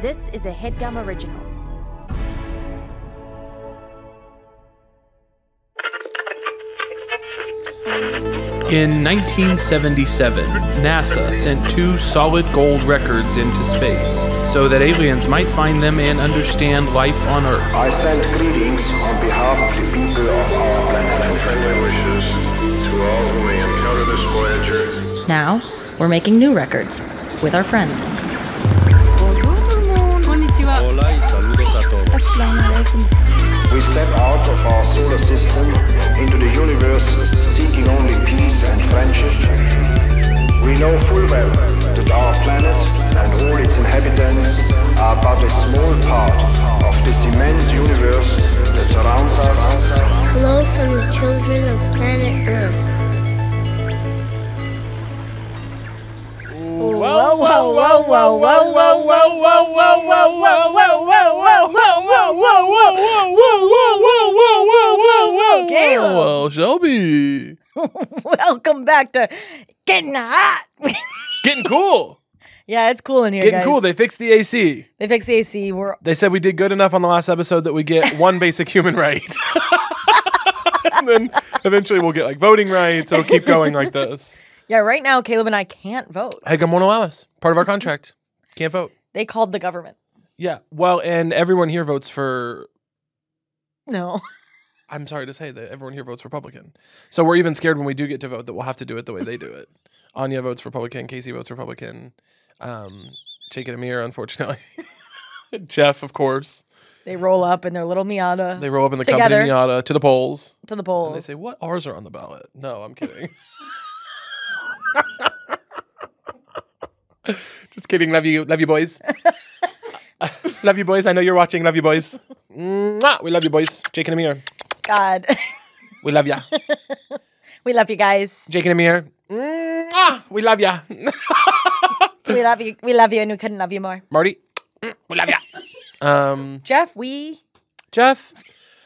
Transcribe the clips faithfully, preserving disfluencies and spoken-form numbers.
This is a Headgum original. In nineteen seventy-seven, NASA sent two solid gold records into space so that aliens might find them and understand life on Earth. I send greetings on behalf of the people of our planet and friendly wishes to all who may encounter this Voyager. Now, we're making new records with our friends. Bonjour tout le monde. Konnichiwa. Hola y saludos a todos. Assalamu alaikum. We step out of our solar system into the universe, seeking only peace and friendship. We know full well that our planet and all its inhabitants are but a small part of this immense universe that surrounds us. Hello from the children of planet Earth. Whoa, whoa, whoa, whoa, whoa, whoa, whoa, whoa, whoa, whoa, whoa, whoa, whoa, whoa, whoa, whoa. Whoa, whoa, whoa, whoa, whoa, whoa, whoa, whoa, whoa, whoa, whoa, Caleb. Whoa, Shelby. Welcome back to Getting Hot. Getting Cool. Yeah, it's cool in here, Getting guys. Cool. They fixed the A C. They fixed the A C. We're... They said we did good enough on the last episode that we get one basic human right. And then eventually we'll get like voting rights. It'll keep going like this. Yeah, right now Caleb and I can't vote. Headgum won't allow us. Part of our contract. Can't vote. They called the government. Yeah, well, and everyone here votes for... No. I'm sorry to say that everyone here votes Republican. So we're even scared when we do get to vote that we'll have to do it the way they do it. Anya votes Republican. Casey votes Republican. Um, Jake and Amir, unfortunately. Jeff, of course. They roll up in their little Miata. They roll up in the together. company Miata to the polls. To the polls. And they say, what R's are on the ballot? No, I'm kidding. Just kidding. Love you. Love you, boys. Love you, boys. I know you're watching. Love you, boys. Mwah! We love you, boys. Jake and Amir. God. We love ya. We love you guys. Jake and Amir. Mwah! We love ya. We love you. We love you, and we couldn't love you more. Marty. We love ya. Um, Jeff, we. Jeff.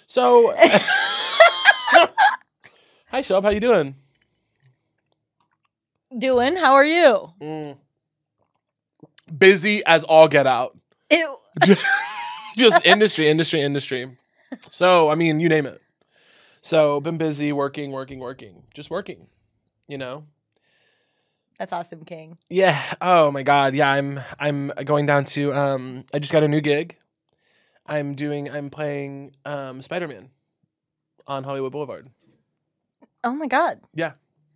So. Hi, Shelb. How you doing? Doing. How are you? Mm. Busy as all get out. Ew. Just industry, industry, industry. So, I mean, you name it. So, been busy working, working, working. Just working, you know? That's awesome, King. Yeah. Oh, my God. Yeah, I'm I'm going down to, um, I just got a new gig. I'm doing, I'm playing um, Spider-Man on Hollywood Boulevard. Oh, my God. Yeah.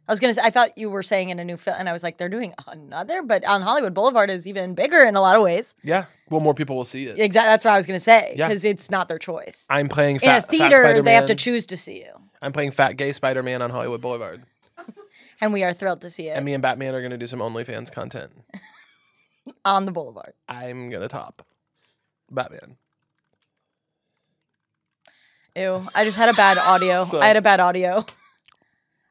I was going to say, I thought you were saying in a new film, and I was like, they're doing another, but on Hollywood Boulevard is even bigger in a lot of ways. Yeah. Well, more people will see it. Exactly. That's what I was going to say, because yeah. it's not their choice. I'm playing Fat Spider-Man. In a theater, they have to choose to see you. I'm playing Fat Gay Spider-Man on Hollywood Boulevard. And we are thrilled to see it. And me and Batman are going to do some OnlyFans content. On the Boulevard. I'm going to top Batman. Ew. I just had a bad audio. so. I had a bad audio.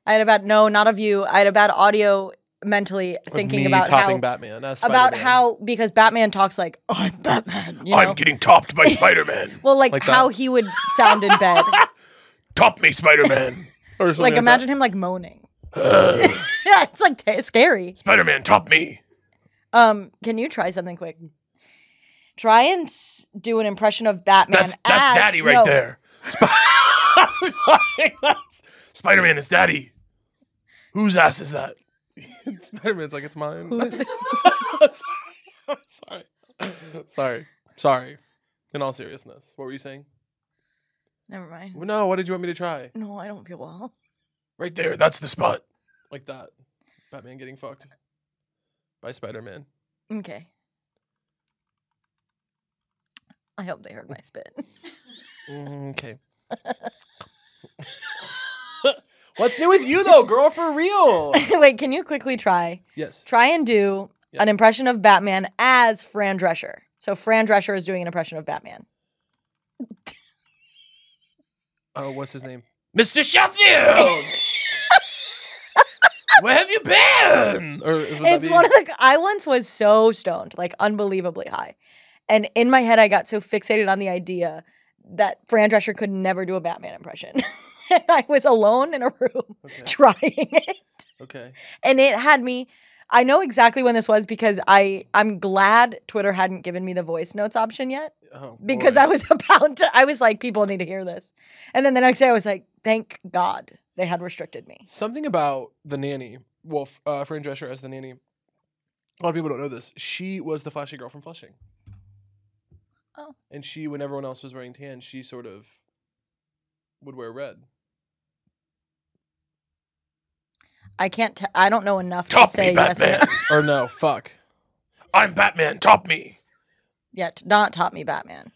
I had a bad, no, not of you. I had a bad audio mentally thinking me about topping how, Batman, uh, about how, because Batman talks like, oh, I'm Batman. You know? I'm getting topped by Spider-Man. Well, like, like how that. he would sound in bed. Top me, Spider-Man. Or something like, like imagine that. him like moaning. Uh, yeah, it's like it's scary. Spider-Man, top me. Um, Can you try something quick? Try and s do an impression of Batman. That's, that's as, daddy right no. there. Sp Spider-Man is daddy. Whose ass is that? Spider-Man's like, it's mine. Who is it? I'm sorry. I'm sorry. Sorry. Sorry. In all seriousness. What were you saying? Never mind. No, what did you want me to try? No, I don't feel well. Right there. That's the spot. Like that. Batman getting fucked by Spider-Man. Okay. I hope they heard my spit. Okay. What's new with you, though, girl? For real. Wait, can you quickly try? Yes. Try and do yeah. an impression of Batman as Fran Drescher. So Fran Drescher is doing an impression of Batman. Oh, what's his name? Mister Sheffield! Where have you been? Or is what it's be? one of the... I once was so stoned, like unbelievably high. And in my head, I got so fixated on the idea that Fran Drescher could never do a Batman impression. And I was alone in a room okay. trying it. Okay. And it had me, I know exactly when this was because I, I'm glad Twitter hadn't given me the voice notes option yet. Oh, because boy. I was about to, I was like, people need to hear this. And then the next day I was like, thank God they had restricted me. Something about the nanny, well, uh, Fran Drescher as the nanny. A lot of people don't know this. She was the flashy girl from Flushing. Oh. And she, when everyone else was wearing tan, she sort of would wear red. I can't. T I don't know enough Top to say me, Batman. Yes or no. Fuck. I'm Batman. Top me. Yeah, t not top me, Batman.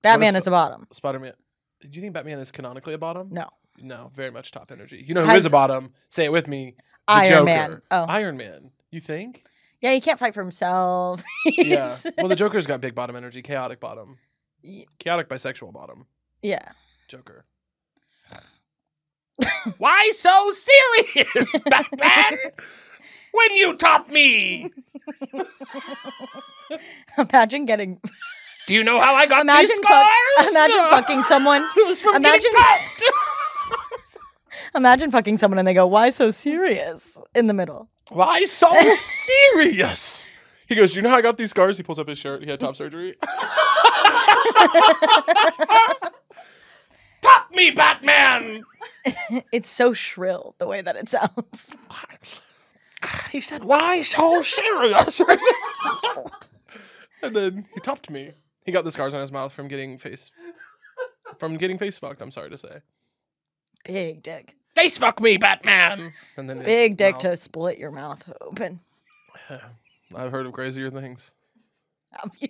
Batman is, is a bottom. Spider-Man. Do you think Batman is canonically a bottom? No. No, very much top energy. You know who Has is a bottom? Say it with me. The Iron Joker. Man. Oh. Iron Man. You think? Yeah, he can't fight for himself. Yeah. Well, the Joker's got big bottom energy. Chaotic bottom. Yeah. Chaotic bisexual bottom. Yeah. Joker. Why so serious, Batman? When you top me. Imagine getting. Do you know how I got imagine these scars? Imagine fucking someone. It was from imagine getting popped. Imagine fucking someone and they go, "Why so serious?" in the middle. Why so serious? He goes, "Do you know how I got these scars?" He pulls up his shirt. He had top surgery. Top me, Batman. It's so shrill the way that it sounds. He said, "Why so serious?" And then he topped me. He got the scars on his mouth from getting face from getting face fucked. I'm sorry to say. Big dick. Face fuck me, Batman. And then big dick mouth. To split your mouth open. I've heard of crazier things. Have you?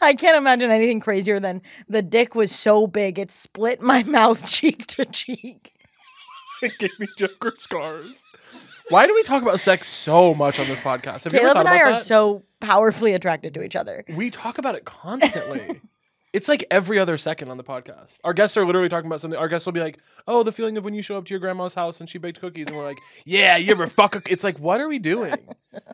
I can't imagine anything crazier than the dick was so big it split my mouth cheek to cheek. It gave me Joker scars. Why do we talk about sex so much on this podcast? Have Caleb you ever thought and I about are that? So powerfully attracted to each other. We talk about it constantly. It's like every other second on the podcast. Our guests are literally talking about something. Our guests will be like, "Oh, the feeling of when you show up to your grandma's house and she baked cookies," and we're like, "Yeah, you ever fuck a..." It's like, what are we doing?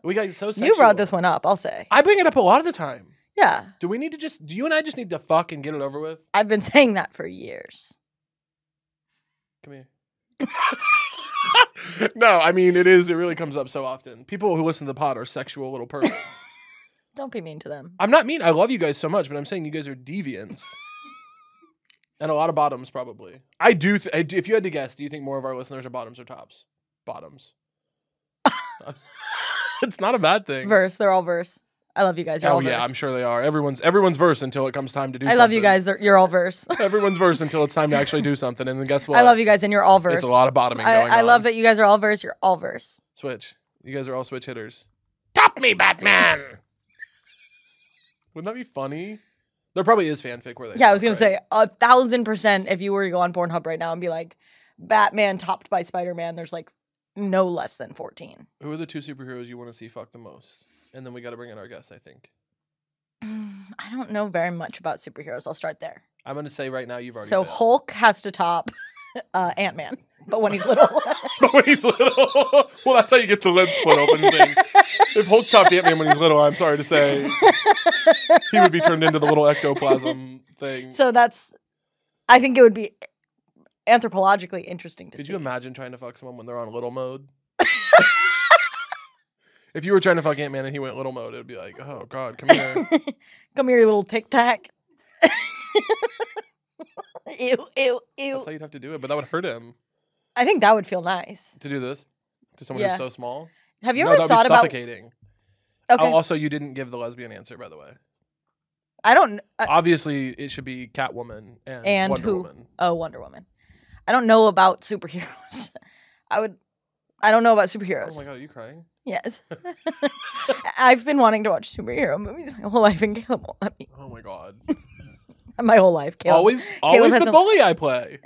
We got so sexual. You brought this one up. I'll say I bring it up a lot of the time. Yeah. Do we need to just, do you and I just need to fuck and get it over with? I've been saying that for years. Come here. No, I mean, it is, it really comes up so often. People who listen to the pod are sexual little perverts. Don't be mean to them. I'm not mean. I love you guys so much, but I'm saying you guys are deviants. And a lot of bottoms, probably. I do, th I do, if you had to guess, do you think more of our listeners are bottoms or tops? Bottoms. It's not a bad thing. Verse, they're all verse. I love you guys. You're oh all yeah, verse. I'm sure they are. Everyone's everyone's verse until it comes time to do. I something. I love you guys. They're, you're all verse. Everyone's verse until it's time to actually do something, and then guess what? I love you guys, and you're all verse. It's a lot of bottoming I, going I on. I love that you guys are all verse. You're all verse. Switch. You guys are all switch hitters. Top me, Batman. Wouldn't that be funny? There probably is fanfic where they. Yeah, I was gonna right? say a thousand percent. If you were to go on Pornhub right now and be like, "Batman topped by Spider-Man," there's like no less than fourteen. Who are the two superheroes you want to see fuck the most? And then we got to bring in our guest, I think. I don't know very much about superheroes. I'll start there. I'm going to say right now you've already So failed. Hulk has to top uh, Ant-Man, but when he's little. But when he's little. Well, that's how you get the lid split open thing. If Hulk topped Ant-Man when he's little, I'm sorry to say, he would be turned into the little ectoplasm thing. So that's, I think it would be anthropologically interesting to Could see. Could you imagine trying to fuck someone when they're on little mode? If you were trying to fuck Ant-Man and he went little mode, it would be like, "Oh, God, come here. Come here, you little tic-tac." Ew, ew, ew. That's how you'd have to do it, but that would hurt him. I think that would feel nice. To do this? To someone yeah. who's so small? Have you no, ever that thought would be suffocating. About... Okay. Oh, also, you didn't give the lesbian answer, by the way. I don't... Uh... Obviously, it should be Catwoman and, and Wonder who? Woman. Oh, Wonder Woman. I don't know about superheroes. I would... I don't know about superheroes. Oh, my God, are you crying? Yes. I've been wanting to watch superhero movies my whole life, and Caleb won't let me. Oh, my God. My whole life, Caleb. Always, Caleb always the bully I play.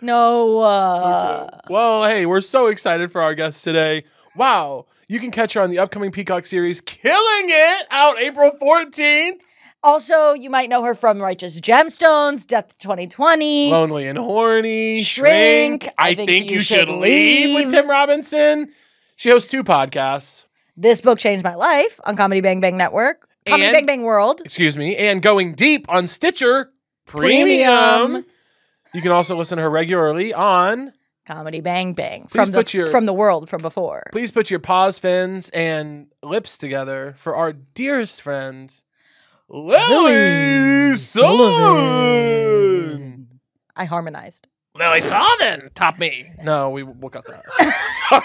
No. Uh... Well, hey, we're so excited for our guest today. Wow. You can catch her on the upcoming Peacock series, Killing It, out April fourteenth. Also, you might know her from Righteous Gemstones, Death twenty twenty. Lonely and Horny. Shrink. Shrink. I, I think, think you, you should leave. leave with Tim Robinson. She hosts two podcasts. This Book Changed My Life on Comedy Bang Bang Network. Comedy and, Bang Bang World. Excuse me. And Going Deep on Stitcher Premium. Premium. You can also listen to her regularly on Comedy Bang Bang from the, your, from the world from before. Please put your paws, fins, and lips together for our dearest friend, Lily Sullivan. I harmonized. Lily Sullivan, top me. No, we we'll cut that. Sorry.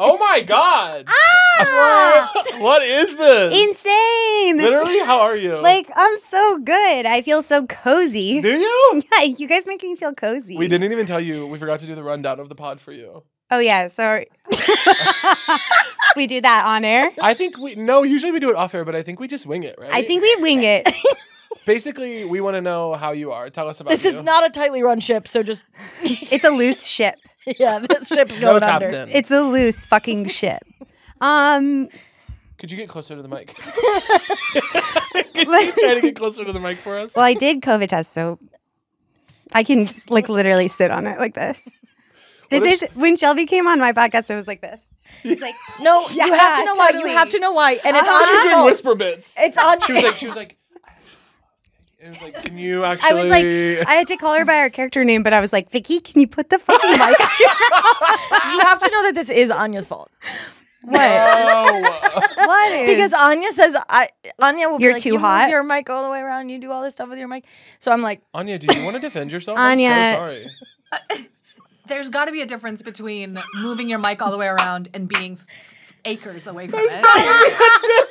Oh my God! Ah! What is this? Insane! Literally, how are you? Like, I'm so good. I feel so cozy. Do you? Yeah, you guys make me feel cozy. We didn't even tell you. We forgot to do the rundown of the pod for you. Oh yeah, sorry. We do that on air. I think we no. Usually we do it off air, but I think we just wing it, right? I think we wing it. Basically, we want to know how you are. Tell us about this. You. Is not a tightly run ship, so just it's a loose ship. Yeah, this ship's going no under. Captain. It's a loose fucking ship. Um, Could you get closer to the mic? Could you try to get closer to the mic for us? Well, I did COVID test, so I can like literally sit on it like this. This is, is when Shelby came on my podcast. It was like this. She's like, no, yeah, you have to know totally. why. You have to know why. And it's uh, on. She was doing whisper bits. It's on. She was like, she was like. It was like, can you actually? I was like, I had to call her by her character name, but I was like, Vicky, can you put the fucking mic on your mouth? You have to know that this is Anya's fault. What? No. What is? Because Anya says, I, Anya will You're be like, too you hot. Move your mic all the way around. You do all this stuff with your mic. So I'm like, Anya, do you want to defend yourself? Anya. I'm so sorry. Uh, there's got to be a difference between moving your mic all the way around and being acres away from there's it. Gotta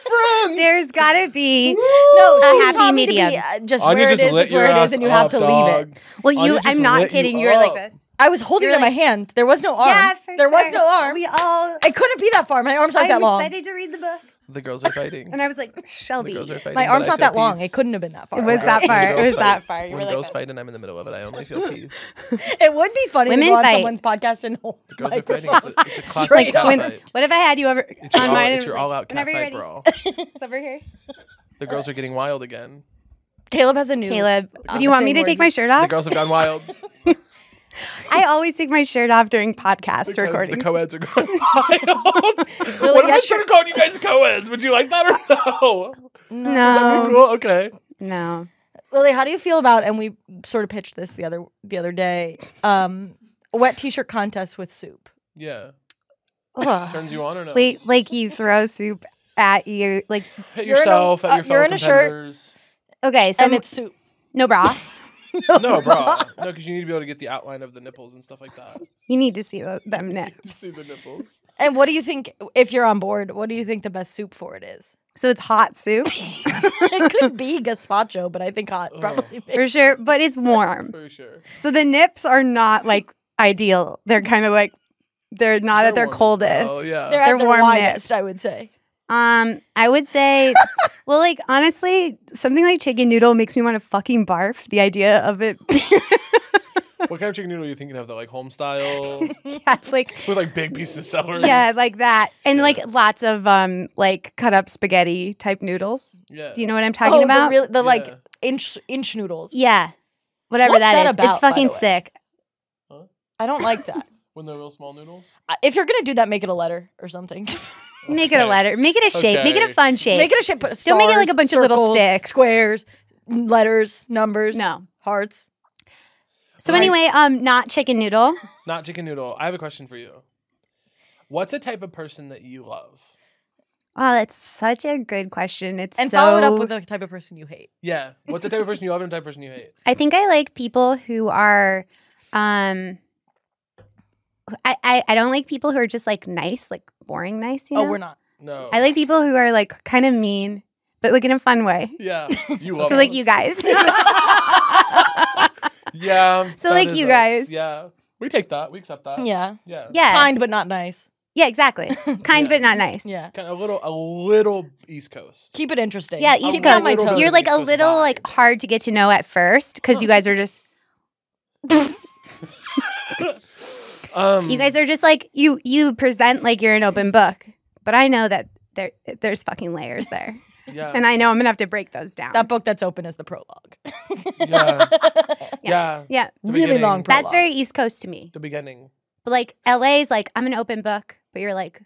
there's gotta be no a happy medium. Be, uh, just Anya where just it is is where it is, and you up, have to dog. leave it. Well, you, I'm not kidding. You, you were like this. I was holding it like, in my hand. There was no arm. Yeah, for there sure. was no arm. We all. It couldn't be that far. My arm's not I'm that long. I'm excited to read the book. The girls are fighting. And I was like, Shelby. Fighting, my arm's not that peace. long. It couldn't have been that far. It was that far. It was fight. that far. You when were like girls that. fight and I'm in the middle of it, I only feel peace. It would be funny Women to go fight. on someone's podcast and hold the girls microphone. are fighting. It's a, it's a classic Straight cat when, fight. What if I had you over it's on all, mine? It's your all-out like, cat fight, bro. It's over here. The girls are getting wild again. Caleb has a new. Caleb, do you want me to take my shirt off? The girls have gone wild. I always take my shirt off during podcast because recording. The co-eds are going wild. Really, what if I should have called you guys co-eds? Would you like that or no? No. That'd be cool? Okay. No. Lily, how do you feel about, and we sort of pitched this the other the other day, um, a wet t-shirt contest with soup? Yeah. Ugh. Turns you on or no? Wait, like you throw soup at your, like. At yourself, at your fellow competitors. You're in a shirt. Okay, so. And it's soup. No bra. No, no bra. No, because you need to be able to get the outline of the nipples and stuff like that. You need to see the, them nips. See the nipples. And what do you think, if you're on board, what do you think the best soup for it is? So it's hot soup? It could be gazpacho, but I think hot oh. probably. Makes. For sure, but it's warm. For sure. So the nips are not, like, ideal. They're kind of like, they're not they're at their warm. coldest. Oh, yeah. They're at their, their warm widest, nips. I would say. Um, I would say, well, like, honestly, something like chicken noodle makes me want to fucking barf. The idea of it. What kind of chicken noodle are you thinking of? That, like, home style? Yeah, like. With, like, big pieces of celery? Yeah, like that. And, yeah. like, lots of, um, like, cut up spaghetti type noodles. Yeah. Do you know what I'm talking oh, about? The, real, the yeah. like, inch inch noodles. Yeah. Whatever What's that, that is. About, it's fucking sick. Huh? I don't like that. When they're real small noodles? Uh, if you're going to do that, make it a letter or something. Okay. Make it a letter. Make it a shape. Okay. Make it a fun shape. Make it a shape. Put stars, Don't make it like a bunch circles, of little sticks. Squares, letters, numbers. No. Hearts. So right. anyway, um, not chicken noodle. Not chicken noodle. I have a question for you. What's a type of person that you love? Wow, that's such a good question. It's And so... follow it up with the type of person you hate. Yeah. What's the type of person you love and the type of person you hate? I think I like people who are... Um, I, I, I don't like people who are just, like, nice, like, boring nice, you know? Oh, we're not. No. I like people who are, like, kind of mean, but, like, in a fun way. Yeah. You love So, us. like, you guys. Yeah. So, like, you us. guys. Yeah. We take that. We accept that. Yeah. Yeah. yeah. Kind but not nice. Yeah, exactly. Kind yeah. but not nice. Yeah. Kind of a little, a little East Coast. Keep it interesting. Yeah, East Coast. My toes. You're, like, a little, vibe. like, hard to get to know at first because oh. you guys are just... Um, you guys are just like you. You present like you're an open book, but I know that there there's fucking layers there, yeah. and I know I'm gonna have to break those down. That book that's open is the prologue. yeah. yeah, yeah, yeah. Really long. Prologue. That's very East Coast to me. The beginning. But like L A's like I'm an open book, but you're like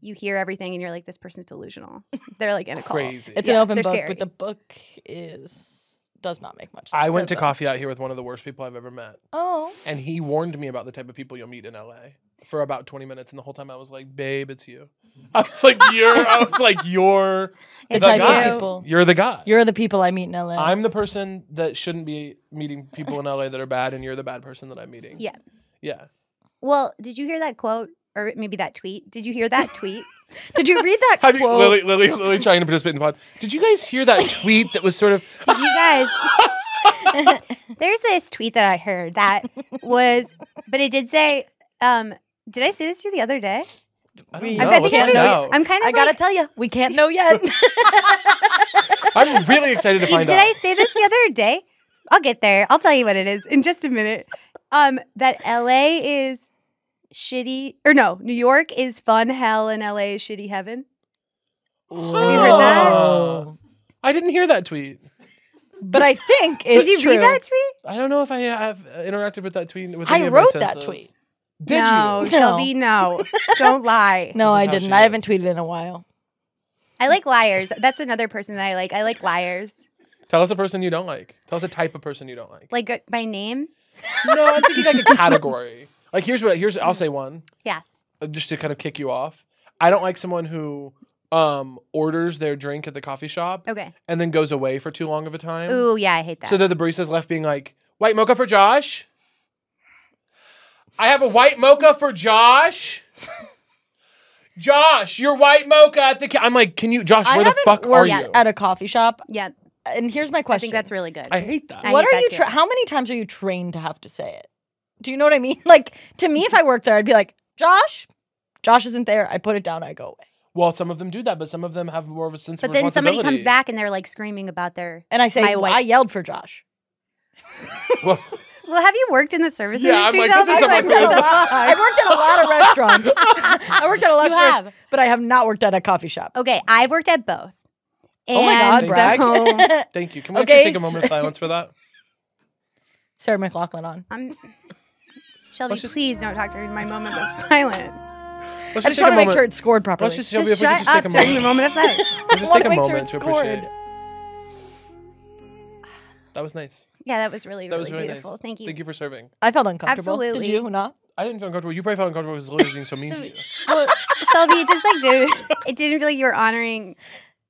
you hear everything and you're like this person's delusional. They're like in a call. Crazy. It's yeah, an open book, scary. but the book is does not make much sense. I went to coffee out here with one of the worst people I've ever met. Oh. And he warned me about the type of people you'll meet in L A for about twenty minutes. And the whole time I was like, babe, it's you. I was like, you're, I was like, you're the guy. People. You're the guy. You're the people I meet in L A. I'm the person that shouldn't be meeting people in L A that are bad. And you're the bad person that I'm meeting. Yeah. Yeah. Well, did you hear that quote? Or maybe that tweet. Did you hear that tweet? Did you read that Have quote? You, Lily, Lily, Lily trying to participate in the pod. Did you guys hear that tweet that was sort of... Did you guys... There's this tweet that I heard that was... But it did say... Um, did I say this to you the other day? I don't know. I we can't know. I'm kind of I like, gotta tell you, we can't know yet. I'm really excited to find did out. Did I say this the other day? I'll get there. I'll tell you what it is in just a minute. Um, that L A is... Shitty or no, New York is fun hell and L A is shitty heaven. Oh. Have you heard that? I didn't hear that tweet. But I think it's Did you true. Read that tweet? I don't know if I have interacted with that tweet. With I wrote that tweet. Did no, you? Shelby, no. Don't lie. No, I didn't. I haven't tweeted in a while. I like liars. That's another person that I like. I like liars. Tell us a person you don't like. Tell us a type of person you don't like. Like uh, by name? No, I'm thinking like a category. Like here's what here's I'll say one. Yeah. Just to kind of kick you off. I don't like someone who um orders their drink at the coffee shop okay. and then goes away for too long of a time. Ooh, yeah, I hate that. So that the barista's left being like, "White mocha for Josh? I have a white mocha for Josh." Josh, your white mocha at the ca I'm like, "Can you Josh, I where the fuck are you?" At a coffee shop. Yeah. And here's my question. I think that's really good. I hate that. I what hate are that you tra how many times are you trained to have to say it? Do you know what I mean? Like, to me, if I worked there, I'd be like, Josh, Josh isn't there. I put it down. I go away. Well, some of them do that, but some of them have more of a sense but of responsibility. But then somebody comes back and they're like screaming about their... And I say, well, I yelled for Josh. Well, have you worked in the service yeah, industry? I'm like, this is I've, worked at a lot. I've worked at a lot of restaurants. I worked at a lot you of restaurants, but I have not worked at a coffee shop. Okay, I've worked at both. Oh my God, brag. So... Thank you. Can we okay, actually take a moment of silence for that? Sarah McLachlan on. I'm... Shelby, just, please don't talk during my moment of silence. I just, just want to make sure it's scored properly. Let's just, Shelby, just shut just up take a during the moment of silence. Let's just take a moment sure to scored. Appreciate it. That was nice. Yeah, that was really, that really, was really beautiful. Nice. Thank you. Thank you for serving. I felt uncomfortable. Absolutely. Did you not? I didn't feel uncomfortable. You probably felt uncomfortable because Lily being so mean so, to you. Well, Shelby, just like, dude, it didn't feel like you were honoring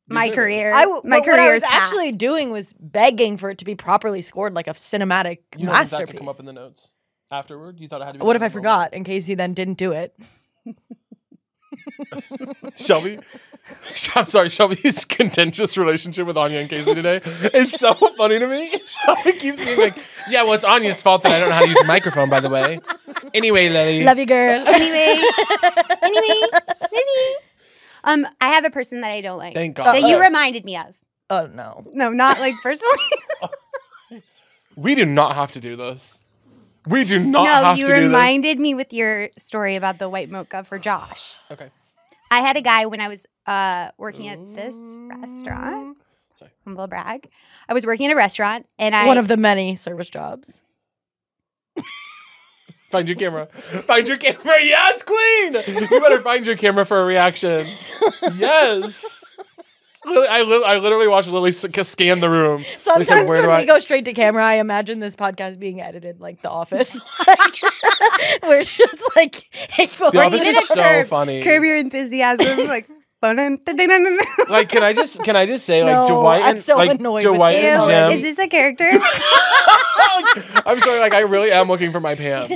my career. I w my career. What I was path. actually doing was begging for it to be properly scored, like a cinematic you masterpiece. You that could come up in the notes. Afterward, you thought I had to be. What if I forgot in case he then didn't do it? Shelby, I'm sorry, Shelby's contentious relationship with Anya and Casey today is so funny to me. Shelby keeps being like, yeah, well, it's Anya's fault that I don't know how to use a microphone, by the way. Anyway, Lily. Love you, girl. Anyway. Anyway. Anyway. Um, I have a person that I don't like. Thank God. That uh, you uh, reminded me of. Oh, uh, no. No, not like personally. We do not have to do this. We do not no, have to do No, you reminded me with your story about the white mocha for Josh. Okay. I had a guy when I was uh, working at this restaurant. Sorry. Humble brag. I was working at a restaurant and I... One of the many service jobs. Find your camera. Find your camera. Yes, queen! You better find your camera for a reaction. Yes. I, li I literally watched Lily scan the room. Sometimes said, when we I go straight to camera, I imagine this podcast being edited like The Office. Like, we're just like, hey, The Office is so curb, funny. Curb Your Enthusiasm, like. Like, can I just can I just say, like, no, Dwight and I'm so like, annoyed Dwight with and Jim, is this a character? I'm sorry, like I really am looking for my Pam.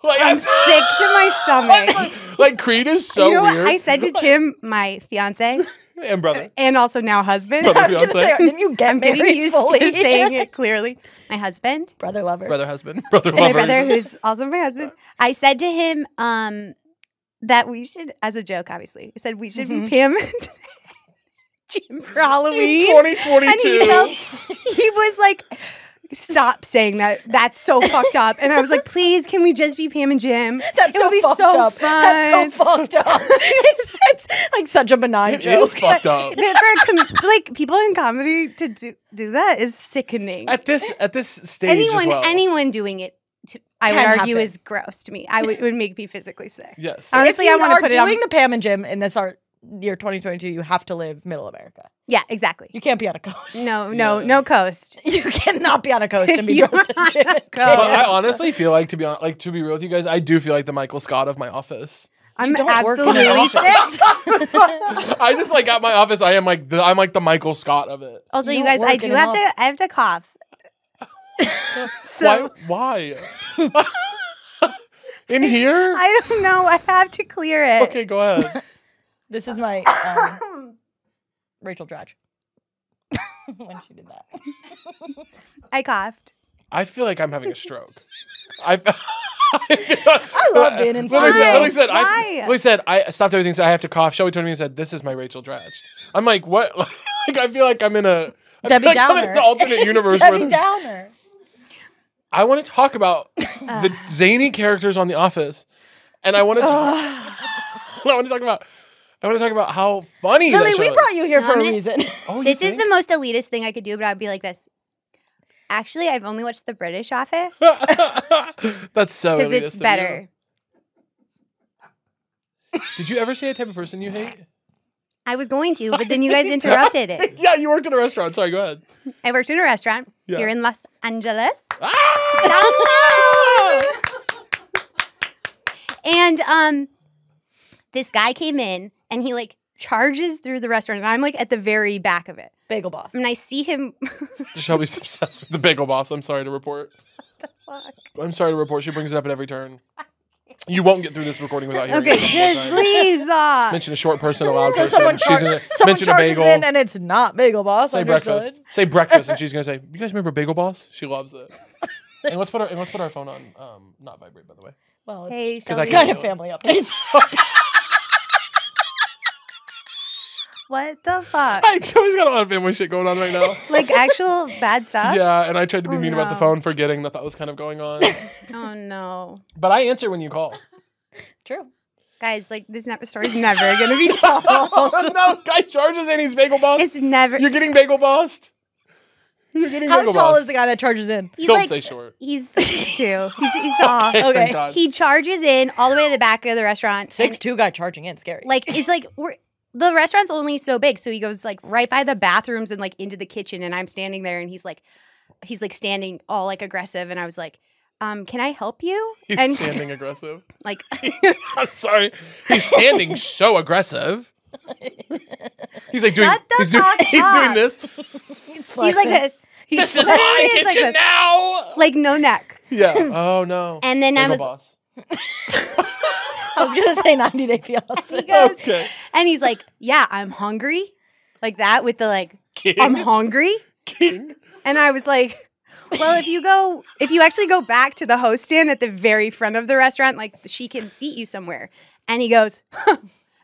Like, I'm, I'm sick to my stomach. Like, like Creed is so you know weird. What I said to Tim, my fiance. And brother. And also now husband. Brother, I was going to say, didn't you get I'm married getting used fully? To saying it clearly. My husband. Brother lover. Brother husband. Brother lover. And my brother who's also my husband. I said to him um, that we should, as a joke, obviously, I said we should mm-hmm. be Pam and Jim for Halloween. twenty twenty-two. And he, felt, he was like, stop saying that. That's so fucked up. And I was like, please, can we just be Pam and Jim? That's it so would be fucked so up. Fun. That's so fucked up. It's, it's like such a benign it joke. It's fucked up. For like people in comedy to do, do that is sickening. At this at this stage, anyone as well. anyone doing it, to, I Can would argue, happen. Is gross to me. I would it would make me physically sick. Yes, honestly, if you I want to put it on. Doing the Pam and Jim in this art year twenty twenty-two, you have to live middle America. Yeah, exactly. You can't be on a coast. No, no, yeah. no coast. You cannot be on a coast and be dressed as shit. But I honestly feel like, to be on, like to be real with you guys, I do feel like the Michael Scott of my office. I'm absolutely pissed. I just like at my office, I am like the, I'm like the Michael Scott of it. Also, you, you guys, I do have office. to. I have to cough. So why? why? In here? I don't know. I have to clear it. Okay, go ahead. This is my um, Rachel Dratch. When she did that, I coughed. I feel like I'm having a stroke. I, I love being inside. Lily said, Lily said, I, Lily said, I stopped everything. Said I have to cough. Shelby turned to me and said, "This is my Rachel Dratch." I'm like, what? Like I feel like I'm in a I Debbie like Downer. I'm in the alternate universe. Debbie where Downer. I want to talk about uh. the zany characters on The Office, and I want to. Talk, I want to talk about. I want to talk about how funny. Lily, we brought you here no, for a reason. Oh, this think? is the most elitist thing I could do, but I'd be like this. Actually, I've only watched The British Office. That's so because it's better. You. Did you ever say a type of person you hate? I was going to, but then you guys interrupted it. Yeah, you worked in a restaurant. Sorry, go ahead. I worked in a restaurant yeah. here in Los Angeles. Ah! And um, this guy came in. And he like charges through the restaurant, and I'm like at the very back of it. Bagel Boss. And I see him. Shelby's obsessed with the Bagel Boss. I'm sorry to report. What the fuck? I'm sorry to report. She brings it up at every turn. You won't get through this recording without hearing. Okay, it just please uh, mention a short person, a loud so person. Someone she's gonna someone mention a bagel, in and it's not Bagel Boss. Say understood. breakfast. Say breakfast, and she's gonna say, "You guys remember Bagel Boss? She loves it." And let's put our and let's put our phone on um, not vibrate, by the way. Well, it's, hey, Shelby. I kind of family updates. What the fuck? I Joey's got a lot of family shit going on right now. Like actual bad stuff? Yeah, and I tried to be oh, mean no. about the phone, forgetting that that was kind of going on. Oh, no. But I answer when you call. True. Guys, like, this story's never going to be told. No, no, guy charges in, he's Bagel Boss. It's never. You're getting Bagel Bossed? You're getting How bagel tall bossed. is the guy that charges in? He's Don't like, say short. He's six two. He's, he's tall. Okay. okay. Thank he charges in all the way to the back of the restaurant. six two guy charging in, scary. Like, it's like, we're. The restaurant's only so big, so he goes like right by the bathrooms and like into the kitchen, and I'm standing there, and he's like, he's like standing all like aggressive, and I was like, um, "Can I help you?" He's and standing aggressive. Like, I'm sorry, he's standing so aggressive. He's like doing, he's, do, he's doing this. He's, he's like this. He's this is my kitchen like this. now. Like no neck. Yeah. Oh no. And then Bagel I was. Boss. I was gonna say ninety day fiance. Okay. And he's like, yeah, I'm hungry. Like that with the like, King. I'm hungry. King. And I was like, well, if you go, if you actually go back to the host stand at the very front of the restaurant, like she can seat you somewhere. And he goes, huh,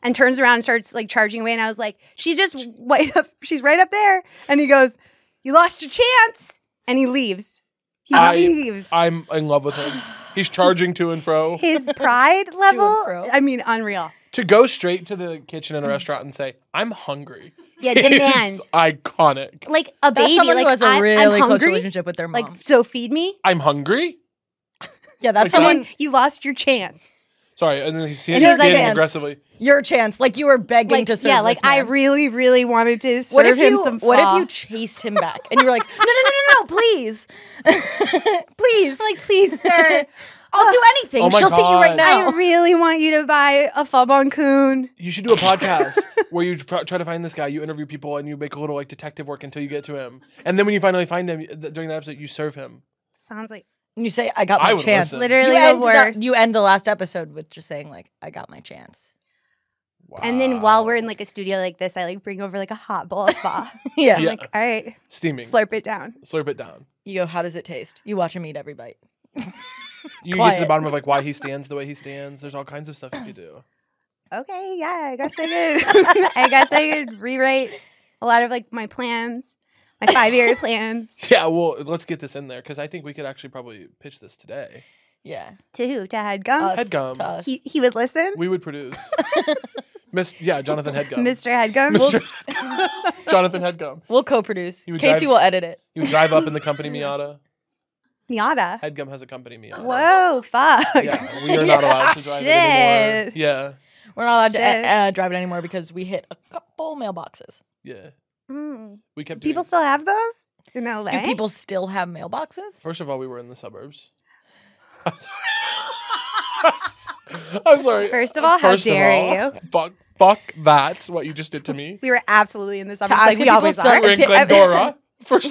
and turns around and starts like charging away. And I was like, she's just right up, she's right up there. And he goes, you lost your chance. And he leaves. He I, leaves. I'm in love with him. He's charging to and fro. His pride level, I mean, unreal. To go straight to the kitchen in a restaurant and say, I'm hungry. Yeah, demand. Is iconic. Like a baby. That's someone like, who has a I'm, really I'm close relationship with their mom. Like, so feed me. I'm hungry? Yeah, that's like someone. That? You lost your chance. Sorry, and then he's, he's standing like, aggressively. Your chance. Like you were begging like, to serve him. Yeah, like this man. I really, really wanted to serve what if him you, some What fall? if you chased him back and you were like, no, no, no, no, no, please. Please. Like, please, sir. I'll do anything. Oh She'll God. see you right now. I really want you to buy a pho bon coon. You should do a podcast where you try to find this guy. You interview people and you make a little like detective work until you get to him. And then when you finally find him, during that episode, you serve him. Sounds like. And you say, I got my I chance. Listen. Literally you the worst. The, you end the last episode with just saying like, I got my chance. Wow. And then while we're in like a studio like this, I like bring over like a hot bowl of pho. yeah. I'm yeah. like, all right. Steaming. Slurp it down. Slurp it down. You go, how does it taste? You watch him eat every bite. You Quiet. get to the bottom of like why he stands the way he stands. There's all kinds of stuff you could do. Okay, yeah, I guess I could. I guess I could rewrite a lot of like my plans, my five-year plans. Yeah, well, let's get this in there because I think we could actually probably pitch this today. Yeah. To who? To Headgum? Headgum. He he would listen. We would produce. Mister Yeah, Jonathan Headgum. Mister Headgum. Mister We'll Jonathan Headgum. We'll co-produce. Casey drive, will edit it. You would drive up in the company Miata. Miata. Headgum has a company Miata. Whoa, fuck. Yeah, we are not yeah, allowed to drive shit. it anymore. Yeah. We're not allowed Shit. to uh, drive it anymore because we hit a couple mailboxes. Yeah. Mm. We kept doing people still have those in L A? Do people still have mailboxes? First of all, we were in the suburbs. I'm sorry. I'm sorry. First of all, First how dare all, you? Fuck, fuck that, what you just did to me. We were absolutely in the suburbs. Like we always are. We're in Glendora. First,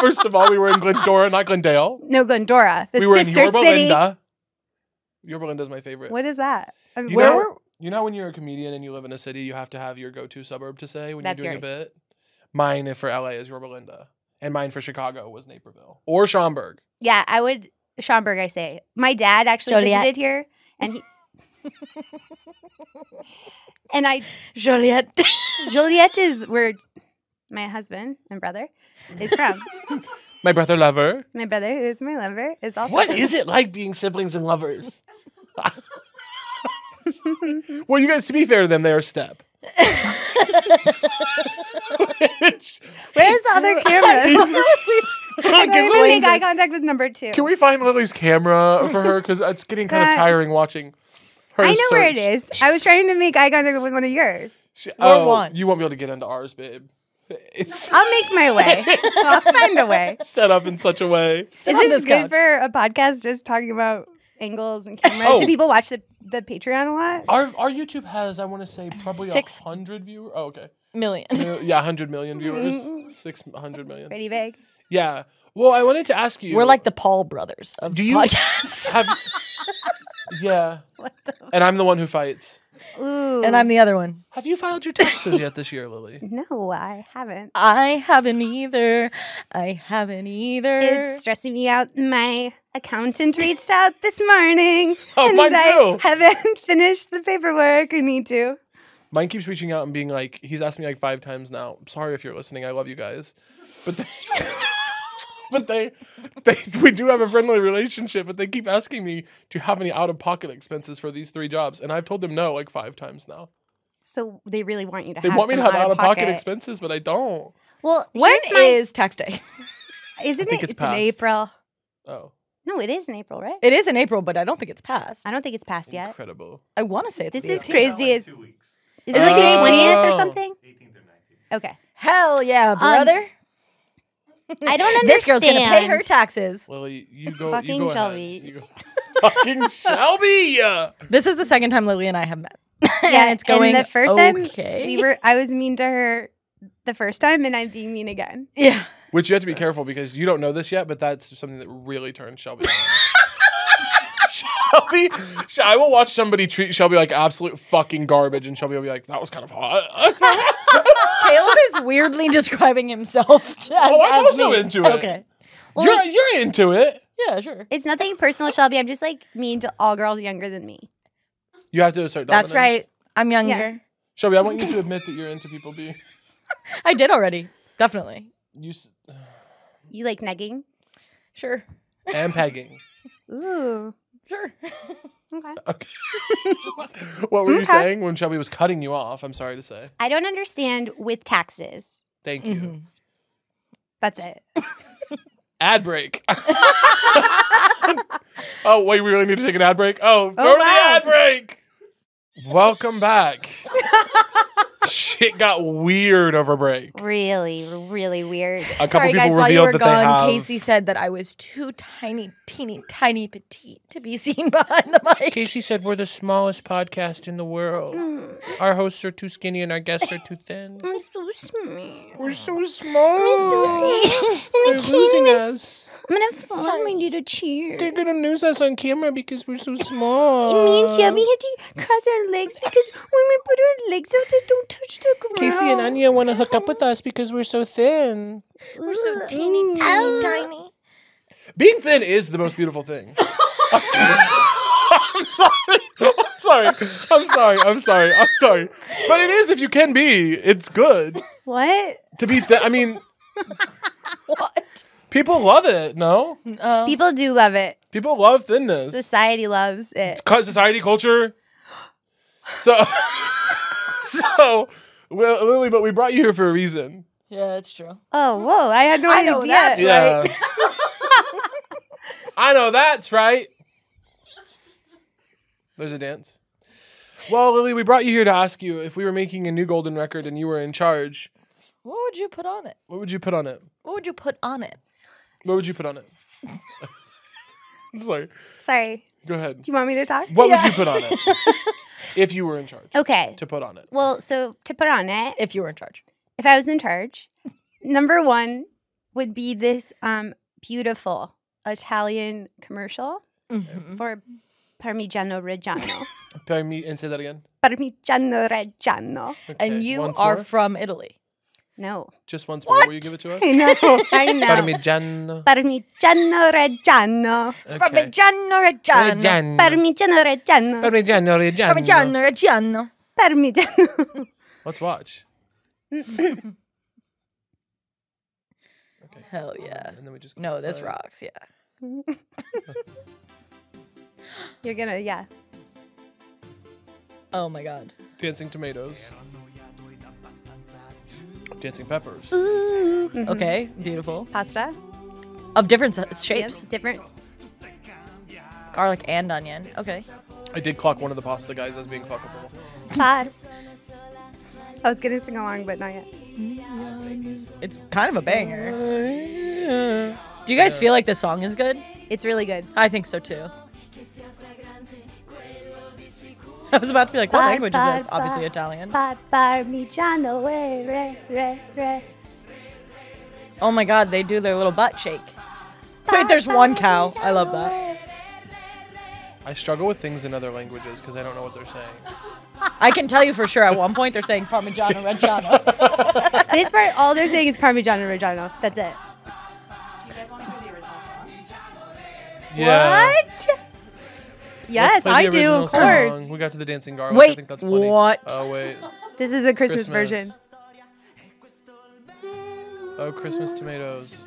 first of all, we were in Glendora, not Glendale. No, Glendora. The we were sister in Yorba city. Linda. Yorba Linda's my favorite. What is that? I mean, you, where know, were... you know when you're a comedian and you live in a city, you have to have your go-to suburb to say when That's you're doing yours. a bit? Mine for L A is Yorba Linda. And mine for Chicago was Naperville. Or Schaumburg. Yeah, I would... Schaumburg, I say. My dad actually Juliette. visited here. And he... and I... Juliette. Juliette is where... my husband and brother is from. My brother lover. My brother, who is my lover, is also. What is it like being siblings and lovers? Well, you guys, to be fair to them, they are step. Which, where's the other camera? I'm making eye contact with number two. Can we find Lily's camera for her? Because it's getting kind of tiring watching. Her I know search. where it is. I was trying to make eye contact with one of yours. She, oh, one. You won't be able to get into ours, babe. It's I'll make my way. So I'll find a way. Set up in such a way. Is this good for a podcast just talking about angles and cameras? Oh. Do people watch the, the Patreon a lot? Our, our YouTube has, I want to say, probably one hundred viewers. Oh, okay. Million. Yeah, one hundred million viewers. Mm-hmm. six hundred million. It's pretty big. Yeah. Well, I wanted to ask you. We're like the Paul brothers of do you podcasts. Have, yeah. What the and I'm the one who fights. Ooh. And I'm the other one. Have you filed your taxes yet this year, Lily? No, I haven't. I haven't either. I haven't either. It's stressing me out. My accountant reached out this morning. Oh, and mine I too. haven't finished the paperwork. I need to. Mine keeps reaching out and being like, he's asked me like five times now. Sorry if you're listening. I love you guys. But they, but they, they, we do have a friendly relationship, but they keep asking me, do you have any out-of-pocket expenses for these three jobs? And I've told them no like five times now. So they really want you to they have They want me to have out-of-pocket out expenses, but I don't. Well, when my... is tax day? Isn't it? It's, it's in April. Oh. No, it is in April, right? It is in April, but I don't think it's passed. I don't think it's passed Incredible. yet. Incredible. I want to say it's This the is crazy. It's two weeks. Is it oh. like the eighteenth or something? eighteenth or nineteenth. Okay. Hell yeah, brother. Um, I don't understand. This girl's going to pay her taxes. Lily, you go Fucking you go Shelby. You go. Fucking Shelby! This is the second time Lily and I have met. Yeah, and it's going and the first okay. time we were, I was mean to her the first time, and I'm being mean again. Yeah. Which you have to be careful, because you don't know this yet, but that's something that really turns Shelby on. Shelby, I will watch somebody treat Shelby like absolute fucking garbage, and Shelby will be like, that was kind of hot. Caleb is weirdly describing himself as, Oh, I'm as also me. into it. Okay. Well, you're, you're into it. Yeah, sure. It's nothing personal, Shelby. I'm just like mean to all girls younger than me. You have to assert dominance. That's right. I'm younger. Yeah. Shelby, I want you to admit that you're into people being... I did already. Definitely. You, s you like negging? Sure. And pegging. Ooh. Sure. Okay. Okay. What were you okay. saying when Shelby was cutting you off? I'm sorry to say. I don't understand with taxes. Thank you. Mm-hmm. That's it. Ad break. Oh, wait, we really need to take an ad break? Oh, go oh, to wow. the ad break. Welcome back. Shit got weird over break. Really, really weird. A Sorry, couple guys, people revealed while you were that gone, they have... Casey said that I was too tiny, teeny, tiny, petite to be seen behind the mic. Casey said we're the smallest podcast in the world. Mm. Our hosts are too skinny and our guests are too thin. We're so small. We're so small. We're so small. They're losing us. I'm going to follow my little cheer. They're going to lose us on camera because we're so small. Me and Shelby have to cross our legs because when we put our legs out, they don't touch the ground. Casey and Anya want to hook up with us because we're so thin. We're so teeny, teeny, Ow. tiny. Being thin is the most beautiful thing. I'm sorry. I'm sorry. I'm sorry. I'm sorry. I'm sorry. But it is if you can be. It's good. What? To be thin. I mean. What? People love it, no? Uh, People do love it. People love thinness. Society loves it. Because society, culture. So, so, well, Lily, but we brought you here for a reason. Yeah, that's true. Oh, whoa, I had no I idea. Know that's yeah. right. I know that's right. There's a dance. Well, Lily, we brought you here to ask you if we were making a new golden record and you were in charge. What would you put on it? What would you put on it? What would you put on it? What would you put on it? Sorry. Sorry. Go ahead. Do you want me to talk? What yeah. would you put on it if you were in charge? Okay. To put on it. Well, so to put on it. If you were in charge. If I was in charge, number one would be this um, beautiful Italian commercial mm-hmm. for Parmigiano Reggiano. Parmi and say that again. Parmigiano Reggiano. Okay. And you once are more? From Italy. No. Just once what? More. Will you give it to us? No, I know. Parmigiano. Parmigiano Reggiano. Okay. Parmigiano Reggiano. Parmigiano Reggiano. Parmigiano Reggiano. Parmigiano Reggiano. Parmigiano. Let's watch. Okay. Hell yeah. And then we just no, this rocks. Yeah. You're gonna yeah. Oh my god. Dancing tomatoes. Dancing peppers. Ooh. Mm-hmm. Okay, beautiful. Pasta. Of different shapes. Yep, different. Garlic and onion. Okay. I did clock one of the pasta guys as being fuckable. Pasta. I was gonna sing along, but not yet. It's kind of a banger. Do you guys feel like this song is good? It's really good. I think so too. I was about to be like, what bar, language bar, is this? Bar, obviously Italian. Bar, bar, Mijano, re, re, re. Oh my god, they do their little butt shake. Bar, wait, there's bar, one cow. Mijano, I love that. I struggle with things in other languages because I don't know what they're saying. I can tell you for sure at one point they're saying Parmigiano Reggiano. This part, all they're saying is Parmigiano Reggiano. That's it. Do you guys want to hear the original song? Yeah. What? Yes, I do, of course. Song. We got to the dancing garlic. Wait, I think that's funny. What? Oh, wait. This is a Christmas, Christmas version. Oh, Christmas tomatoes.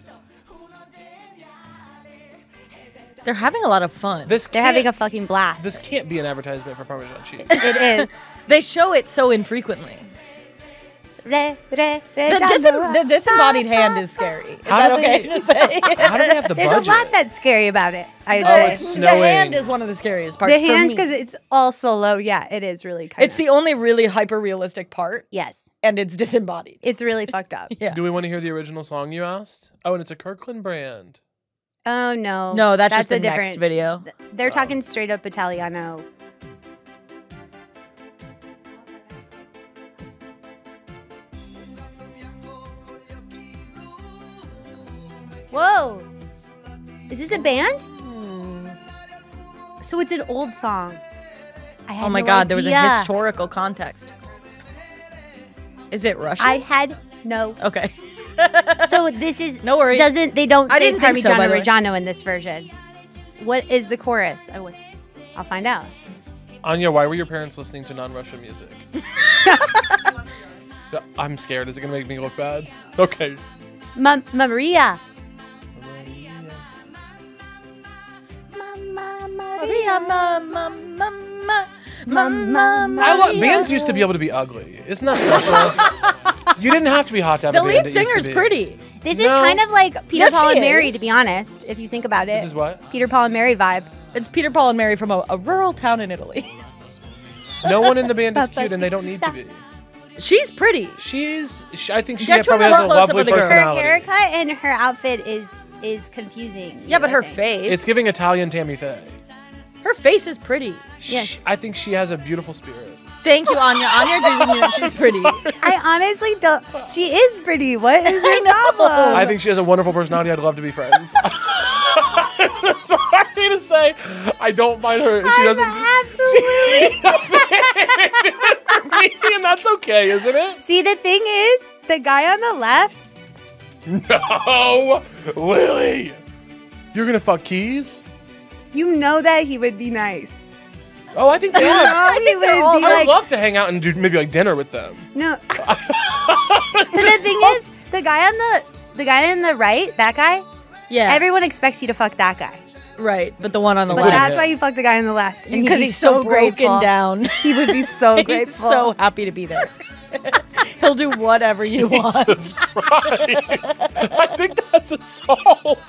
They're having a lot of fun. This They're having a fucking blast. This can't be an advertisement for Parmesan cheese. It is. They show it so infrequently. Re, re, re, the, dis the disembodied hand is scary. Is how that okay they, to say? How do they have the There's budget? There's a lot that's scary about it, I would oh, say. The hand is one of the scariest parts. The hands, because it's all so low. Yeah, it is really kind It's of. The only really hyper-realistic part. Yes. And it's disembodied. It's really fucked up. Yeah. Do we want to hear the original song you asked? Oh, and it's a Kirkland brand. Oh, no. No, that's, that's just the next video. Th they're oh. talking straight up Italiano. Whoa! Is this a band? Hmm. So it's an old song. I had oh my no god, idea. There was a historical context. Is it Russian? I had no. Okay. So this is no worries. Doesn't they don't I say Parmigiano Reggiano in this version? What is the chorus? Oh, I'll find out. Anya, why were your parents listening to non-Russian music? I'm scared. Is it gonna make me look bad? Okay. Ma Maria. Maria, mama, mama, mama, Maria. I love, bands used to be able to be ugly. It's not special. You didn't have to be hot to have the a band. The lead singer's pretty. This no. is kind of like Peter, yes, Paul, and Mary, to be honest, if you think about it. This is what? Peter, Paul, and Mary vibes. It's Peter, Paul, and Mary from a, a rural town in Italy. No one in the band is cute, and they don't need to be. She's pretty. She's, she, I think she has a lovely personality. Her haircut and her outfit is is confusing. Yeah, but her face. It's giving Italian Tammy Faye. Her face is pretty. Yes. She, I think she has a beautiful spirit. Thank you, Anya. Anya agrees with you that she's pretty. Sorry. I honestly don't. She is pretty. What is her problem? I think she has a wonderful personality. I'd love to be friends. Sorry to say, I don't mind her. She I'm doesn't. Absolutely. She doesn't do it for me, and that's okay, isn't it? See, the thing is, the guy on the left. No, Lily, you're gonna fuck Keys. You know that he would be nice. Oh, I think they would. I, think would all, be I like, would love to hang out and do maybe like dinner with them. No. The thing is, the guy on the the guy on the right, that guy. Yeah. Everyone expects you to fuck that guy. Right, but the one on the but left. But that's why you fuck the guy on the left. And because he's so, so broken grateful. Down. He would be so he's grateful. He's so happy to be there. He'll do whatever you Jesus want. Christ. I think that's assault.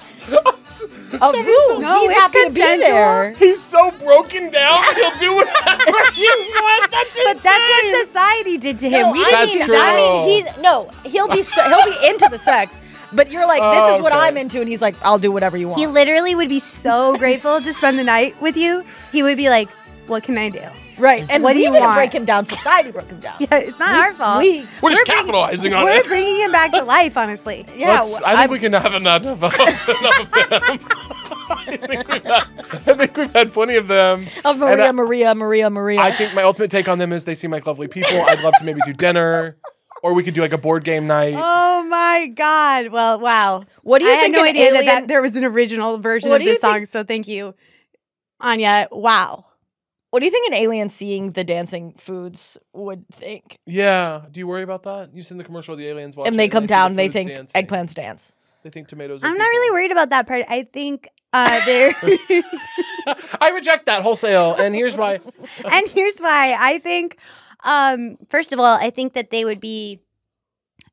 Of who? No, he's happy to be there. He's so broken down, he'll do whatever he wants. That's insane. But that's what society did to him. No, we I, mean, I mean, he no, he'll be so, he'll be into the sex. But you're like, this oh, is what okay. I'm into, and he's like, I'll do whatever you want. He literally would be so grateful to spend the night with you. He would be like, what can I do? Right, and what we do you didn't want? break him down. Society broke him down. Yeah, it's not we, our fault. We, we're just we're capitalizing bringing, on we're it. We're bringing him back to life, honestly. Yeah, well, I think I'm, we can have enough, enough of them. I, think we've had, I think we've had plenty of them. Of Maria, I, Maria, Maria, Maria. I think my ultimate take on them is they seem like lovely people. I'd love to maybe do dinner. Or we could do like a board game night. Oh my God! Well, wow. What do you I think? I had no idea alien... that, that there was an original version what of this song. Think... So thank you, Anya. Wow. What do you think an alien seeing the dancing foods would think? Yeah. Do you worry about that? You've seen the commercial of the aliens watching, and they come and they down. The they think dancing. Eggplants dance. They think tomatoes. Are I'm people. not really worried about that part. I think uh, they're. I reject that wholesale, and here's why. And here's why I think. Um, first of all, I think that they would be,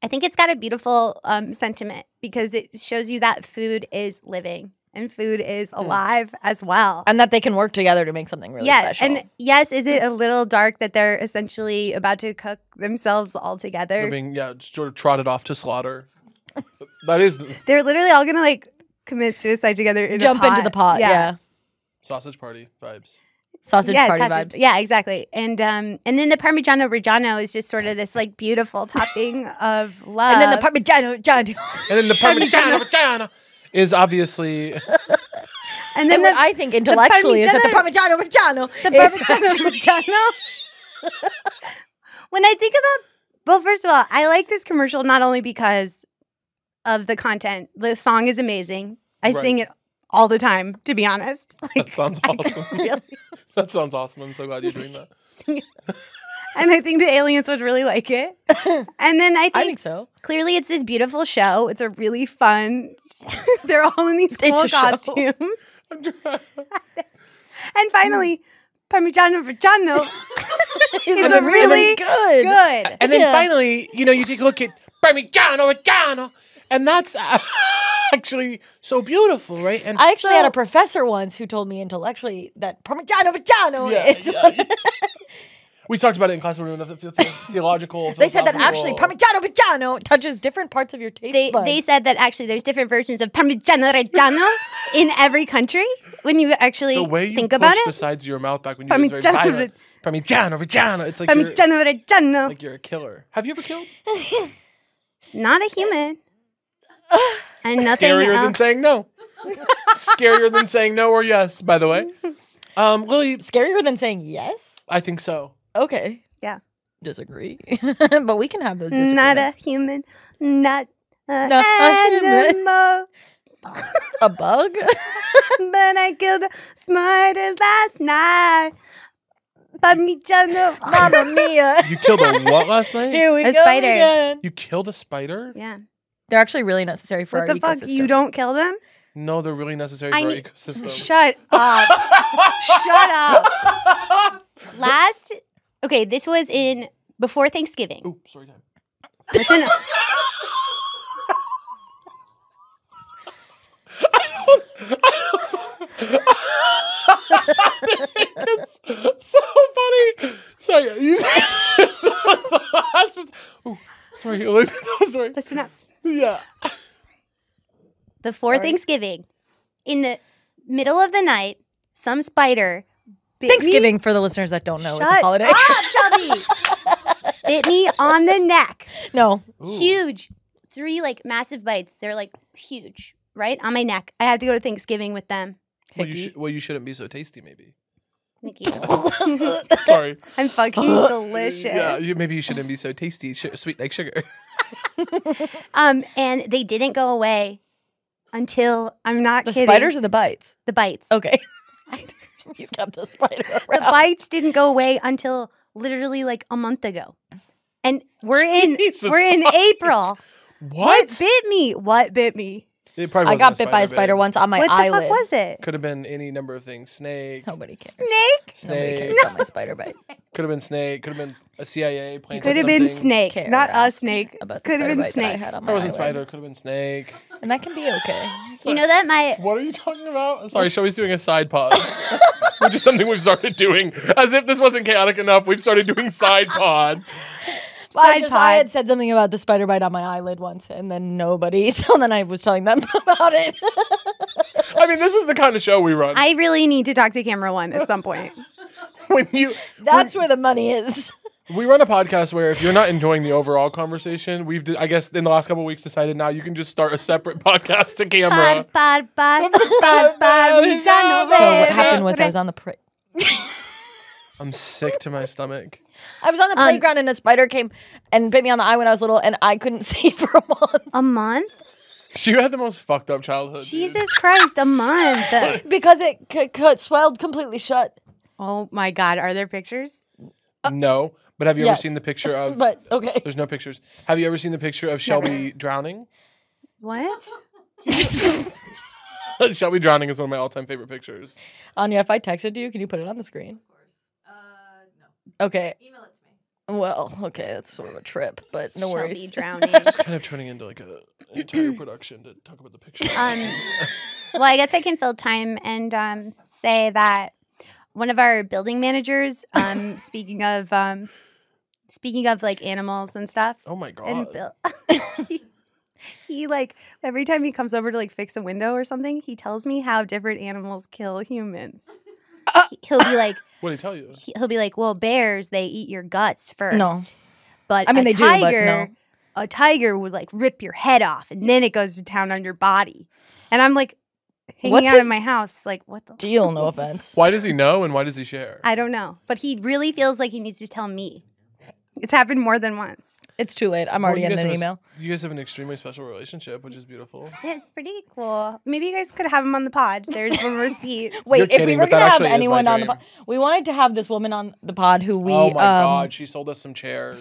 I think it's got a beautiful um, sentiment because it shows you that food is living and food is alive mm. as well. And that they can work together to make something really yeah, special. And yes, is it a little dark that they're essentially about to cook themselves all together? They're being, yeah, sort of trotted off to slaughter. That is. They're literally all going to like commit suicide together in Jump a pot. into the pot, yeah. yeah. Sausage party vibes. Sausage yeah, party sausage, vibes. Yeah, exactly. And um, and then the Parmigiano Reggiano is just sort of this like beautiful topping of love. And then the Parmigiano Reggiano. And then the Parmigiano Reggiano is obviously. And then and the, what I think intellectually is that the Parmigiano Reggiano. The Parmigiano Reggiano. When I think about, well, first of all, I like this commercial not only because of the content. The song is amazing. I right. sing it all the time, to be honest. Like, that sounds awesome. I, really. That sounds awesome. I'm so glad you're doing that. And I think the aliens would really like it. And then I think, I think so. Clearly it's this beautiful show. It's a really fun. They're all in these cool costumes. And finally, Parmigiano Reggiano is a really good. good. And then yeah. finally, you know, you take a look at Parmigiano Reggiano, and that's... Uh, actually so beautiful, right? And I actually so, had a professor once who told me intellectually that Parmigiano Reggiano yeah, is yeah. We talked about it in class when we were doing the theological. They said that actually Parmigiano Reggiano touches different parts of your taste they, buds. They said that actually there's different versions of Parmigiano Reggiano in every country when you actually think about it. The way you push the sides of your mouth back when you was very violent. Parmigiano Reggiano. It's like, Parmigiano Reggiano. Like you're a killer. Have you ever killed? Not a human. And nothing Scarier else. than saying no. Scarier than saying no or yes, by the way. Um, Lily. Scarier than saying yes? I think so. Okay. Yeah. Disagree. But we can have those disagreements. Not a human. Not an animal. A bug? But I killed a spider last night. Parmigiano, Mamma Mia. You killed a what last night? Here we a go spider. Again. You killed a spider? Yeah. They're actually really necessary for what our ecosystem. What the fuck? You don't kill them? No, they're really necessary I for our ecosystem. Shut up. Shut up. Last, okay, this was in, before Thanksgiving. Oh, sorry, time. Listen. I don't, I don't. It's so funny. Sorry. You, so, so, so, oh, sorry, Elizabeth. No, sorry. Listen up. Yeah. Before Sorry. Thanksgiving, in the middle of the night, some spider bit Thanksgiving, me. for the listeners that don't know, Shut is a holiday. Up, Shelby! Bit me on the neck. No. Ooh. Huge. Three, like, massive bites. They're, like, huge, right? On my neck. I have to go to Thanksgiving with them. Well, you, sh well you shouldn't be so tasty, maybe. Nikki. Sorry. I'm fucking delicious. Yeah, you, maybe you shouldn't be so tasty. Sh sweet like sugar. um, and they didn't go away until, I'm not the kidding. The spiders or the bites? The bites. Okay. The spiders. You kept the spider around. The bites didn't go away until literally like a month ago. And we're Jesus in we're God. in April. What? What bit me? What bit me? It probably I got bit by a spider bit. once on my what eyelid. What the fuck was it? Could have been any number of things. Snake. Nobody cares. Snake? Snake. Nobody cares no. about my spider bite. Could have been snake. Could have been a C I A plane. Could have been snake. Care Not a snake. Could have been snake. I had on my I wasn't eyelid. Spider. Could have been snake. And that can be okay. So you know that my... What are you talking about? Sorry, Shelby's doing a side pod. Which is something we've started doing. As if this wasn't chaotic enough, we've started doing side pod. Well, I, just, I had said something about the spider bite on my eyelid once, and then nobody. So then I was telling them about it. I mean, this is the kind of show we run. I really need to talk to Camera One at some point. when you, That's when, where the money is. We run a podcast where if you're not enjoying the overall conversation, we've, I guess, in the last couple of weeks decided now you can just start a separate podcast to Camera. Pod, pod, pod, pod, pod, we done. So what happened was I was on the... Pri I'm sick to my stomach. I was on the playground um, and a spider came and bit me on the eye when I was little, and I couldn't see for a month. A month? She had the most fucked up childhood. Jesus dude. Christ, a month. Because it c c swelled completely shut. Oh my God. Are there pictures? Uh, no. But have you yes. ever seen the picture of... but, okay. There's no pictures. Have you ever seen the picture of Shelby drowning? What? Shelby drowning is one of my all-time favorite pictures. Anya, if I texted you, can you put it on the screen? Okay. Email it to me. Well, okay, that's sort of a trip, but no Shelby worries. Drowning. It's kind of turning into like a an entire production to talk about the picture. Um, well, I guess I can fill time and um, say that one of our building managers. Um, speaking of, um, speaking of like animals and stuff. Oh my God. And Bill, he, he like every time he comes over to like fix a window or something, he tells me how different animals kill humans. He'll be like, what did he tell you? He'll be like, well, bears, they eat your guts first. No. But I mean, a they tiger, do, but no. A tiger would like rip your head off and then it goes to town on your body. And I'm like hanging What's out in my house, like, what the deal? Fuck? No offense. Why does he know and why does he share? I don't know. But he really feels like he needs to tell me. It's happened more than once. It's too late. I'm already well, in an email. A, you guys have an extremely special relationship, which is beautiful. Yeah, it's pretty cool. Maybe you guys could have him on the pod. There's one receipt. Wait, You're if kidding, we were going to have anyone on the pod. We wanted to have this woman on the pod who we... Oh, my um, God. She sold us some chairs.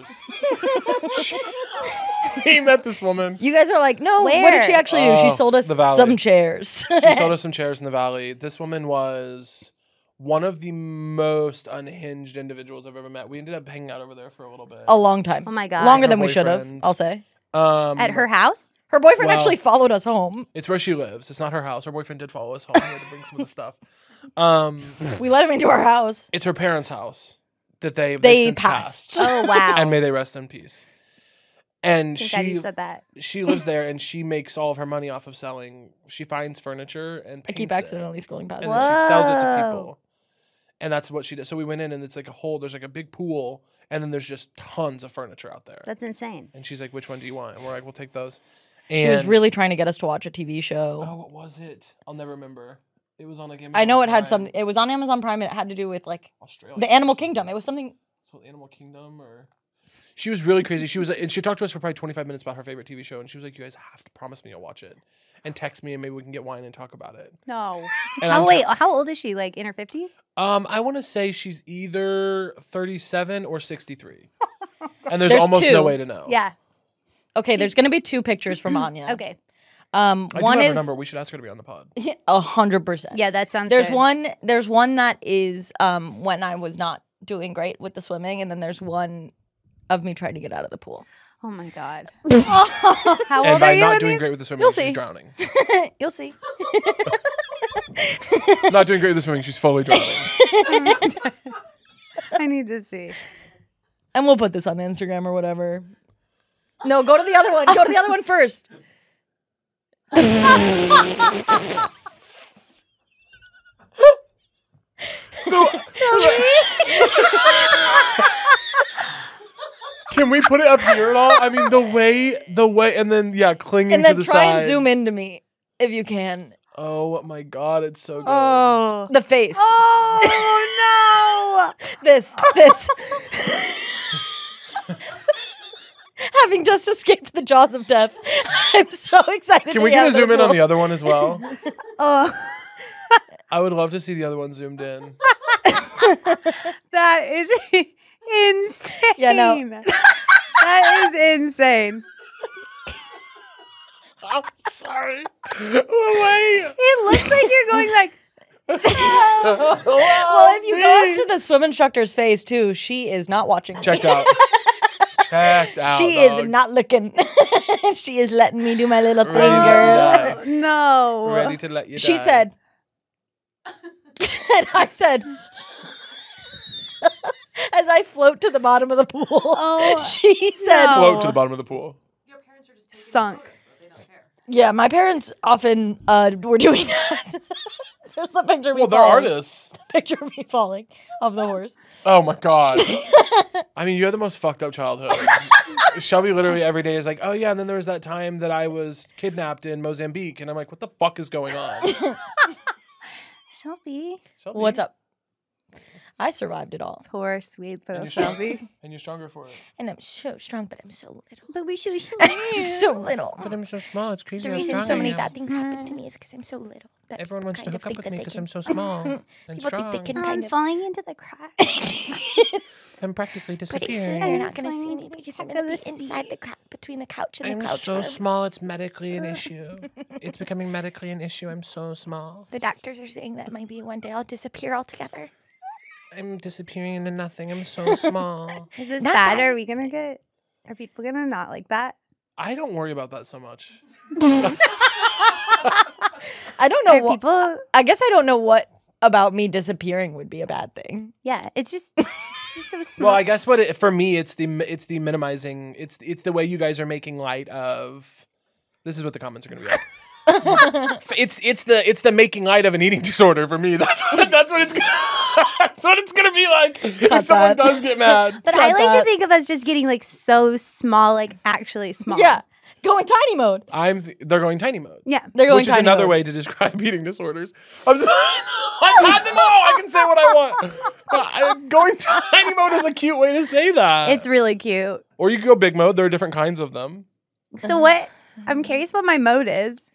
He met this woman. You guys are like, no, Where? what did she actually do? Uh, she sold us some chairs. She sold us some chairs in the valley. This woman was... one of the most unhinged individuals I've ever met. We ended up hanging out over there for a little bit. A long time. Oh, my God. Longer than we should have, I'll say. Um, At her house? Her boyfriend well, actually followed us home. It's where she lives. It's not her house. Her boyfriend did follow us home. We had to bring some of the stuff. Um, we let him into our house. It's her parents' house that they They, they passed. passed. Oh, wow. And may they rest in peace. And she, you said that. she lives there, and she makes all of her money off of selling. She finds furniture and paints I keep accidentally it, scrolling past And Whoa. then she sells it to people. And that's what she does. So we went in, and it's like a whole, there's like a big pool, and then there's just tons of furniture out there. That's insane. And she's like, which one do you want? And we're like, we'll take those. And she was really trying to get us to watch a T V show. Oh, what was it? I'll never remember. It was on like Amazon I know it Prime. had some, it was on Amazon Prime, and it had to do with like Australia. the Animal Kingdom. It was something. So Animal Kingdom or? She was really crazy. She was, and she talked to us for probably twenty-five minutes about her favorite T V show, and she was like, you guys have to promise me you'll watch it. And text me, and maybe we can get wine and talk about it. No. And oh, wait, how old is she? Like, in her fifties? Um, I want to say she's either thirty-seven or sixty-three. And there's, there's almost two. no way to know. Yeah. Okay, she's... there's going to be two pictures from Anya. Okay. Um, I one do have is... her number. We should ask her to be on the pod. A hundred percent. Yeah, that sounds there's good. One, there's one that is um, when I was not doing great with the swimming, and then there's one of me trying to get out of the pool. Oh my God! Oh, how old and by are you? Not doing these? great with the swimming. You'll see. She's drowning. You'll see. Not doing great with the swimming. She's fully drowning. I need to see. And we'll put this on Instagram or whatever. No, go to the other one. Go to the other one first. so, so Can we put it up here at all? I mean, the way, the way, and then, yeah, clinging to the side. And then try and zoom into me, if you can. Oh, my God, it's so good. Oh. The face. Oh, no. This, this. Having just escaped the jaws of death, I'm so excited. Can we get a zoom in on the other one as well? Oh. I would love to see the other one zoomed in. That is... insane. Yeah, no. That is insane. I'm sorry. Wait. It looks like you're going like. Well, if you go up to the swim instructor's face too, she is not watching. Checked me. out. Checked out. She dog. is not looking. She is letting me do my little thing, girl. No. Ready to let you. She die. said. And I said. As I float to the bottom of the pool, oh, she said, no. "Float to the bottom of the pool." Your parents are just sunk. They don't care. Yeah, my parents often uh, were doing that. There's the picture. Of me well, they're falling. artists. The picture of me falling off the horse. Oh my god! I mean, you had the most fucked up childhood. Shelby literally every day is like, "Oh yeah," and then there was that time that I was kidnapped in Mozambique, and I'm like, "What the fuck is going on?" Shelby, Shelby, what's up? I survived it all. Poor, sweet little Shelby. And you're stronger for it. And I'm so strong, but I'm so little. But we should so little. so little. But I'm so small. It's crazy. The reason so many bad things happen to me is because I'm so little. That Everyone wants to hook up with me because I'm so small and people strong. Think they can kind I'm of... falling into the crack. I'm practically disappearing. Pretty soon you're not going to see me because I'm going to be inside the crack between the couch and I'm the couch. I'm so room. small. It's medically an issue. It's becoming medically an issue. I'm so small. The doctors are saying that maybe one day I'll disappear altogether. I'm disappearing into nothing. I'm so small. Is this not bad? That. Are we gonna get? Are people gonna not like that? I don't worry about that so much. I don't know. What, people? I guess I don't know what about me disappearing would be a bad thing. Yeah, it's just, just so small. Well, I guess what it, for me, it's the it's the minimizing. It's it's the way you guys are making light of. This is what the comments are gonna be like. it's it's the it's the making light of an eating disorder for me. That's what, that's what it's that's what it's gonna be like Cut if that. someone does get mad. But Cut I like that. to think of us just getting like so small, like actually small. Yeah, going tiny mode. I'm th they're going tiny mode. Yeah, they're going. Which tiny is another mode. way to describe eating disorders. I'm sorry, I've had them all. I can say what I want. Uh, going tiny mode is a cute way to say that. It's really cute. Or you could go big mode. There are different kinds of them. So what? I'm curious what my mode is.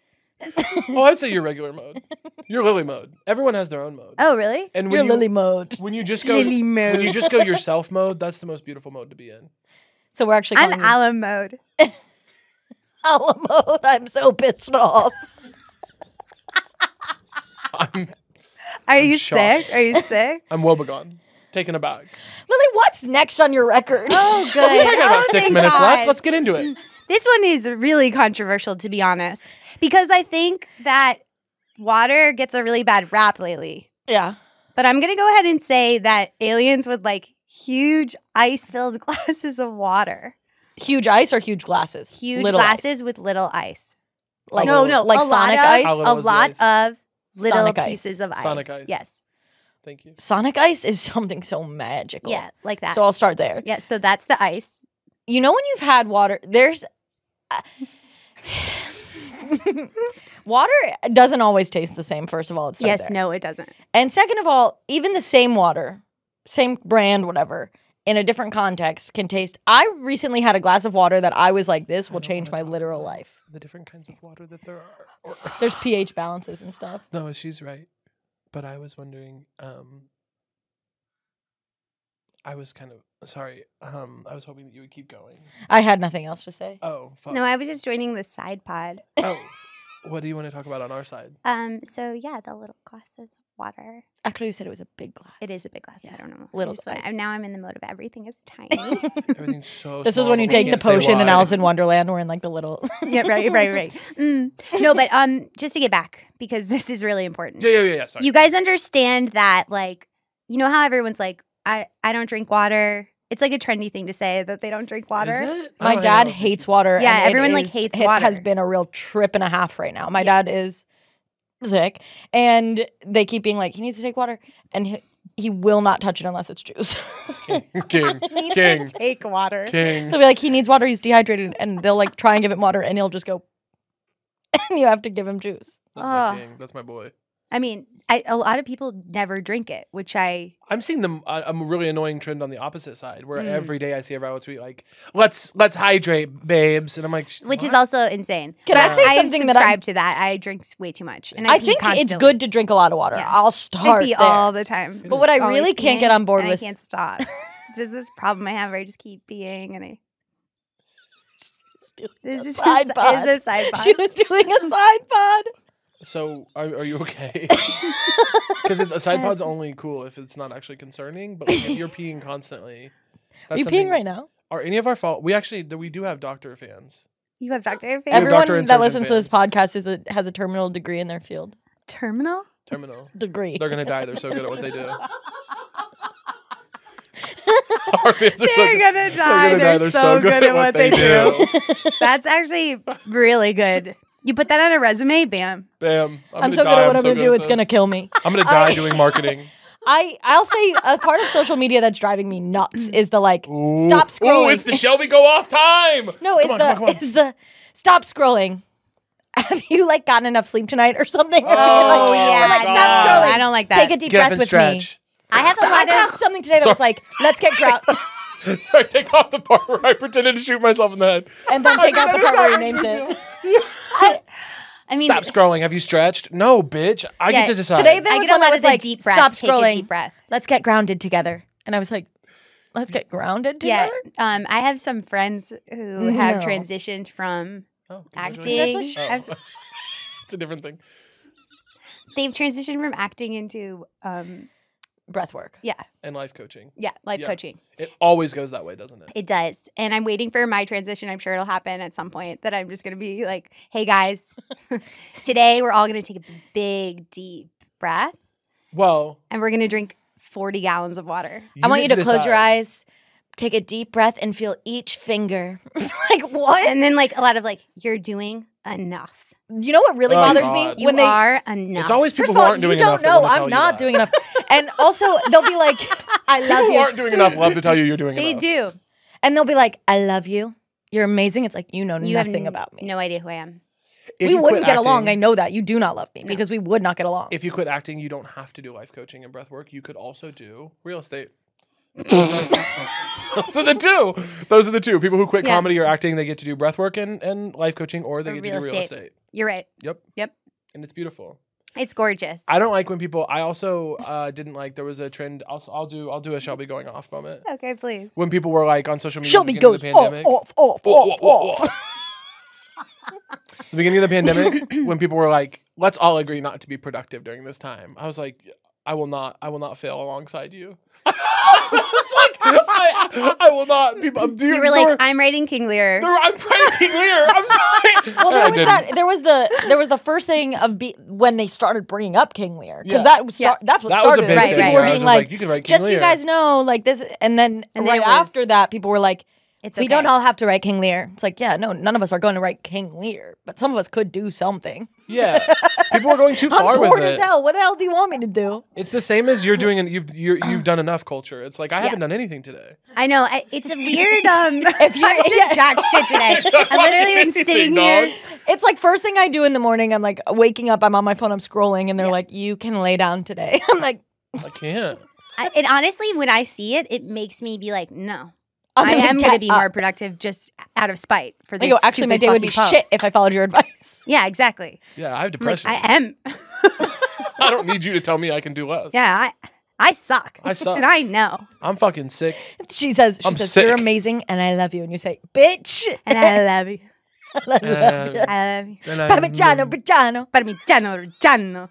Oh, I'd say your regular mode. Your Lily mode. Everyone has their own mode. Oh, really? And your you, Lily mode. When you just go Lily mode. When you just go yourself mode, that's the most beautiful mode to be in. So we're actually calling I'm Alan mode. Alan mode. I'm so pissed off. I'm, Are I'm you shocked. sick? Are you sick? I'm woebegone. Taken aback. Lily, what's next on your record? Oh, good. Well, we got about oh, six minutes God. left. Let's get into it. This one is really controversial, to be honest, because I think that water gets a really bad rap lately. Yeah. But I'm going to go ahead and say that aliens with, like, huge ice-filled glasses of water. Huge ice or huge glasses? Huge little glasses ice. with little ice. Like, no, no. Like sonic ice? A lot of, a lot of little sonic pieces ice. of ice. Sonic ice. Yes. Thank you. Sonic ice is something so magical. Yeah, like that. So I'll start there. Yeah, so that's the ice. You know when you've had water, there's... Uh, water doesn't always taste the same, first of all. It's yes, there. no, it doesn't. And second of all, even the same water, same brand, whatever, in a different context can taste... I recently had a glass of water that I was like, this will change my literal life. The different kinds of water that there are. Or there's pH balances and stuff. No, she's right. But I was wondering... Um, I was kind of sorry. Um, I was hoping that you would keep going. I had nothing else to say. Oh, fuck. No, I was just joining the side pod. Oh, what do you want to talk about on our side? Um, so yeah, the little glasses of water. Actually, you said it was a big glass. It is a big glass. Yeah. I don't know. Little glass. Went, now I'm in the mode of everything is tiny. Everything's so. This small. is when you take the potion in Alice in Wonderland. We're in like the little. Yeah, right, right, right. Mm. No, but um, just to get back because this is really important. Yeah, yeah, yeah. yeah sorry. You guys understand that, like, you know how everyone's like. I, I don't drink water. It's like a trendy thing to say that they don't drink water. Is it? My dad hates water. Yeah, and everyone is, like hates it water. It has been a real trip and a half right now. My yeah. dad is sick, and they keep being like, he needs to take water, and he, he will not touch it unless it's juice. King, king, he needs king. To take water. King. They'll be like, he needs water. He's dehydrated, and they'll like try and give him water, and he'll just go, and you have to give him juice. That's oh. my king. That's my boy. I mean, I, a lot of people never drink it, which I... I'm seeing the, uh, a really annoying trend on the opposite side, where mm. every day I see everyone tweet, like, let's let's hydrate, babes. And I'm like... Which what? is also insane. Can yeah. I say something I that I... subscribe to that. I drink way too much. And I, I think constantly. It's good to drink a lot of water. Yeah. I'll start I pee all the time. But what I really can't get on board with... I can't stop. There's this problem I have where I just keep peeing and I... doing this a is side a, pod. Is a side pod. She was doing a side pod. So, are, are you okay? Because a side pod's only cool if it's not actually concerning. But like, if you're peeing constantly, that's are you peeing right now? Are any of our fault? We actually we do have doctor fans. You have doctor fans. Everyone doctor that listens fans. to this podcast is a, has a terminal degree in their field. Terminal. Terminal degree. They're gonna die. They're so good at what they do. Our fans are they're so gonna good. die. They're, gonna they're die. so, so good, good at what they, they do. do. That's actually really good. You put that on a resume, bam. Bam. I'm, I'm so die. good at what I'm, I'm gonna so do. It's this. gonna kill me. I'm gonna die I, doing marketing. I I'll say a part of social media that's driving me nuts is the like Ooh. stop scrolling. Oh, it's the Shelby go off time. No, it's come the on, come on, come on. it's the stop scrolling. Have you like gotten enough sleep tonight or something? Oh, like, yeah. Like, stop God. scrolling. I don't like that. Take a deep Get breath with stretch. me. I have so a lot I passed of something today that Sorry. was like, let's get grout. So I take off the part where I pretended to shoot myself in the head. And then take off the part where he names it. I, I mean, stop scrolling. Have you stretched? No, bitch. I yeah, get to decide. Today there was one that was like, deep breath. stop scrolling. Deep breath. Let's get grounded together. And I was like, let's get grounded together? Yeah. Um, I have some friends who no. have transitioned from oh, acting. Oh. It's a different thing. They've transitioned from acting into um, breath work. Yeah. And life coaching. Yeah, life yeah. coaching. It always goes that way, doesn't it? It does. And I'm waiting for my transition. I'm sure it'll happen at some point that I'm just going to be like, hey, guys, today we're all going to take a big, deep breath. Well. And we're going to drink forty gallons of water. I want you to, to close your eyes, take a deep breath, and feel each finger. Like, what? And then like a lot of like, you're doing enough. You know what really oh bothers God. me? When you they are enough. It's always people First of all, who aren't doing enough. You don't know. I'm not doing enough. And also, they'll be like, I love people you. People aren't doing enough love to tell you you're doing they enough. They do. And they'll be like, I love you. You're amazing. It's like, you know you nothing about me. No idea who I am. If we wouldn't get acting, along. I know that. You do not love me no. because we would not get along. If you quit acting, you don't have to do life coaching and breath work. You could also do real estate. So the two. Those are the two. People who quit yeah. comedy or acting, they get to do breath work and, and life coaching, or they or get to do estate. real estate. You're right. Yep. Yep. And it's beautiful. It's gorgeous. I don't like when people. I also uh, didn't like. There was a trend. I'll, I'll do. I'll do a Shelby going off moment. Okay, please. When people were like on social media. Shelby goes the pandemic, off, off, off, off, off. off. The beginning of the pandemic, when people were like, "Let's all agree not to be productive during this time," I was like, "I will not. I will not fail alongside you." It's like I, I will not. People, do you, you were like, were, I'm writing King Lear. Were, I'm writing King Lear. I'm sorry. Well, there was that. There was the. There was the first thing of be, when they started bringing up King Lear because yeah. that was yeah. that's what that started. Was a big right, thing. People right. were being like, like you can write King just Lear. So you guys know, like this, and then and right then after that, people were like, it's okay. We don't all have to write King Lear. It's like, yeah, no, none of us are going to write King Lear, but some of us could do something. Yeah. People are going too far with it. I'm bored as hell. What the hell do you want me to do? It's the same as you're doing, an, you've you're, you've done enough culture. It's like, I yeah. haven't done anything today. I know. I, it's a weird, um, if you're, I did jack shit today. I've literally been sitting dog. here. It's like first thing I do in the morning, I'm like waking up, I'm on my phone, I'm scrolling, and they're yeah. like, you can lay down today. I'm like. I can't. I, and honestly, when I see it, it makes me be like, no. I'm I am going to be up. more productive just out of spite for this. Go, actually, my day would be post. shit if I followed your advice. Yeah, exactly. Yeah, I have depression. Like, I am. I don't need you to tell me I can do less. Yeah, I, I suck. I suck. And I know. I'm fucking sick. She says, she I'm says sick. You're amazing and I love you. And you say, bitch. And I love you. I love you. Uh, I love you. Parmigiano Reggiano. Parmigiano Reggiano.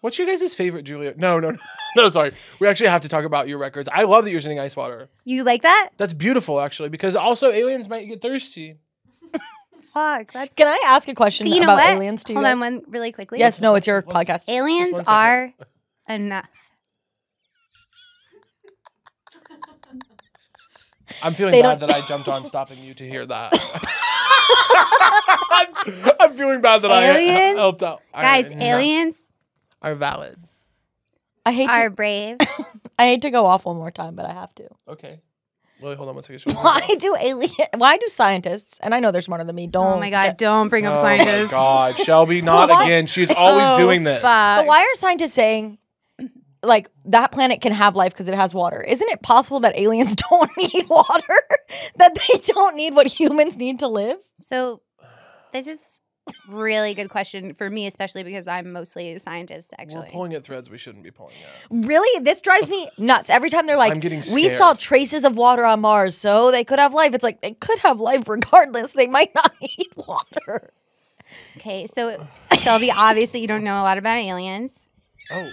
What's your guys' favorite Juliette? No, no, no, no, sorry. We actually have to talk about your records. I love that you're sending ice water. You like that? That's beautiful, actually, because also aliens might get thirsty. Fuck. That's... Can I ask a question you know about what? aliens to you Hold guys? on one really quickly. Yes, no, it's your What's... podcast. Aliens are enough. I'm feeling they bad don't... that I jumped on stopping you to hear that. I'm, I'm feeling bad that aliens? I helped out. Guys, right, aliens. No. Are valid. I hate are to, brave. I hate to go off one more time, but I have to. Okay. Lily, hold on one second. Why do alien? Why do scientists? And I know they're smarter than me. Don't. Oh my god! Get, don't bring up oh scientists. Oh god, Shelby, not again. She's always oh, doing this. Fuck. But why are scientists saying, like, that planet can have life because it has water? Isn't it possible that aliens don't need water? That they don't need what humans need to live? So, this is Really good question for me, especially because I'm mostly a scientist, actually. We're pulling at threads we shouldn't be pulling at. Really? This drives me nuts. Every time they're like, I'm getting scared. We saw traces of water on Mars, so they could have life. It's like, they could have life regardless. They might not need water. Okay, so Shelby, obviously you don't know a lot about aliens. Oh,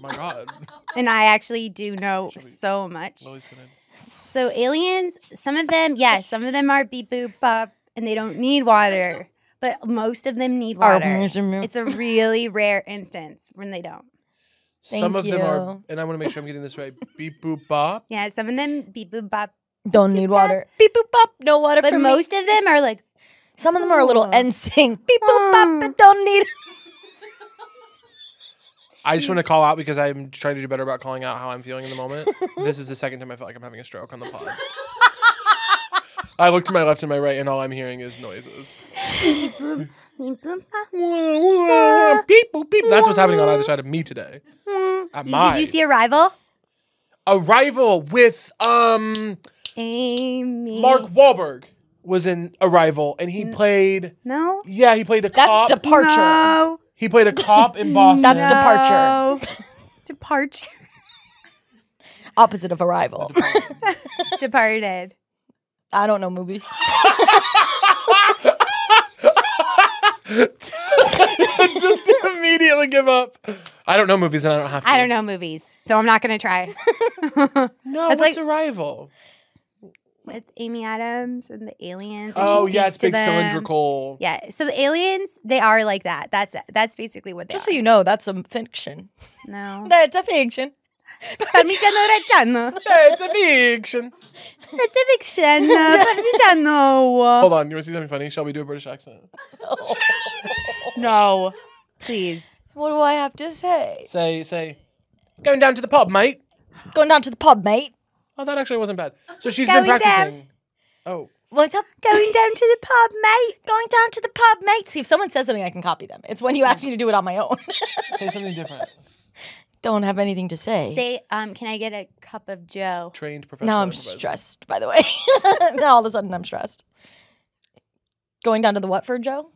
my God. And I actually do know Shelby, so much. Lily's gonna... So aliens, some of them, yes, some of them are beep, boop, bop, and they don't need water. But most of them need water. It's a really rare instance when they don't. Thank some of you. them are, and I want to make sure I'm getting this right, beep, boop, bop. Yeah, some of them, beep, boop, bop. Don't need bop, water. Beep, boop, bop, no water but for most me. of them are like, some of them are a little NSYNC. Beep, boop, bop, but don't need. I just want to call out because I'm trying to do better about calling out how I'm feeling in the moment. This is the second time I felt like I'm having a stroke on the pod. I look to my left and my right, and all I'm hearing is noises. Beep, boop, beep. That's what's happening on either side of me today. At my... Did you see Arrival? Arrival with um, Amy. Mark Wahlberg was in Arrival, and he played... No? Yeah, he played a That's cop. That's Departure. No. He played a cop in Boston. That's no. Departure. Departure. Opposite of Arrival. Departed. Departed. I don't know movies. Just immediately give up. I don't know movies and I don't have to. I don't know movies, so I'm not going to try. No, it's like Arrival. With Amy Adams and the aliens. And oh, yeah, it's big them. cylindrical. Yeah, so the aliens, they are like that. That's that's basically what they Just are. Just so you know, that's a fiction. No. That's a fiction. Parmigiano Reggiano. It's a fiction. It's a fiction. Parmigiano. Hold on, you want to see something funny? Shall we do a British accent? Oh. No. Please. What do I have to say? Say, say, going down to the pub, mate. Going down to the pub, mate. Oh, that actually wasn't bad. So she's going been practicing. Down. Oh. What's up? Going down to the pub, mate. Going down to the pub, mate. See, if someone says something, I can copy them. It's when you ask me to do it on my own. Say something different. Don't have anything to say. Say, um, can I get a cup of Joe? Trained professional. No, I'm stressed, by the way. Now all of a sudden I'm stressed. Going down to the what for, Joe?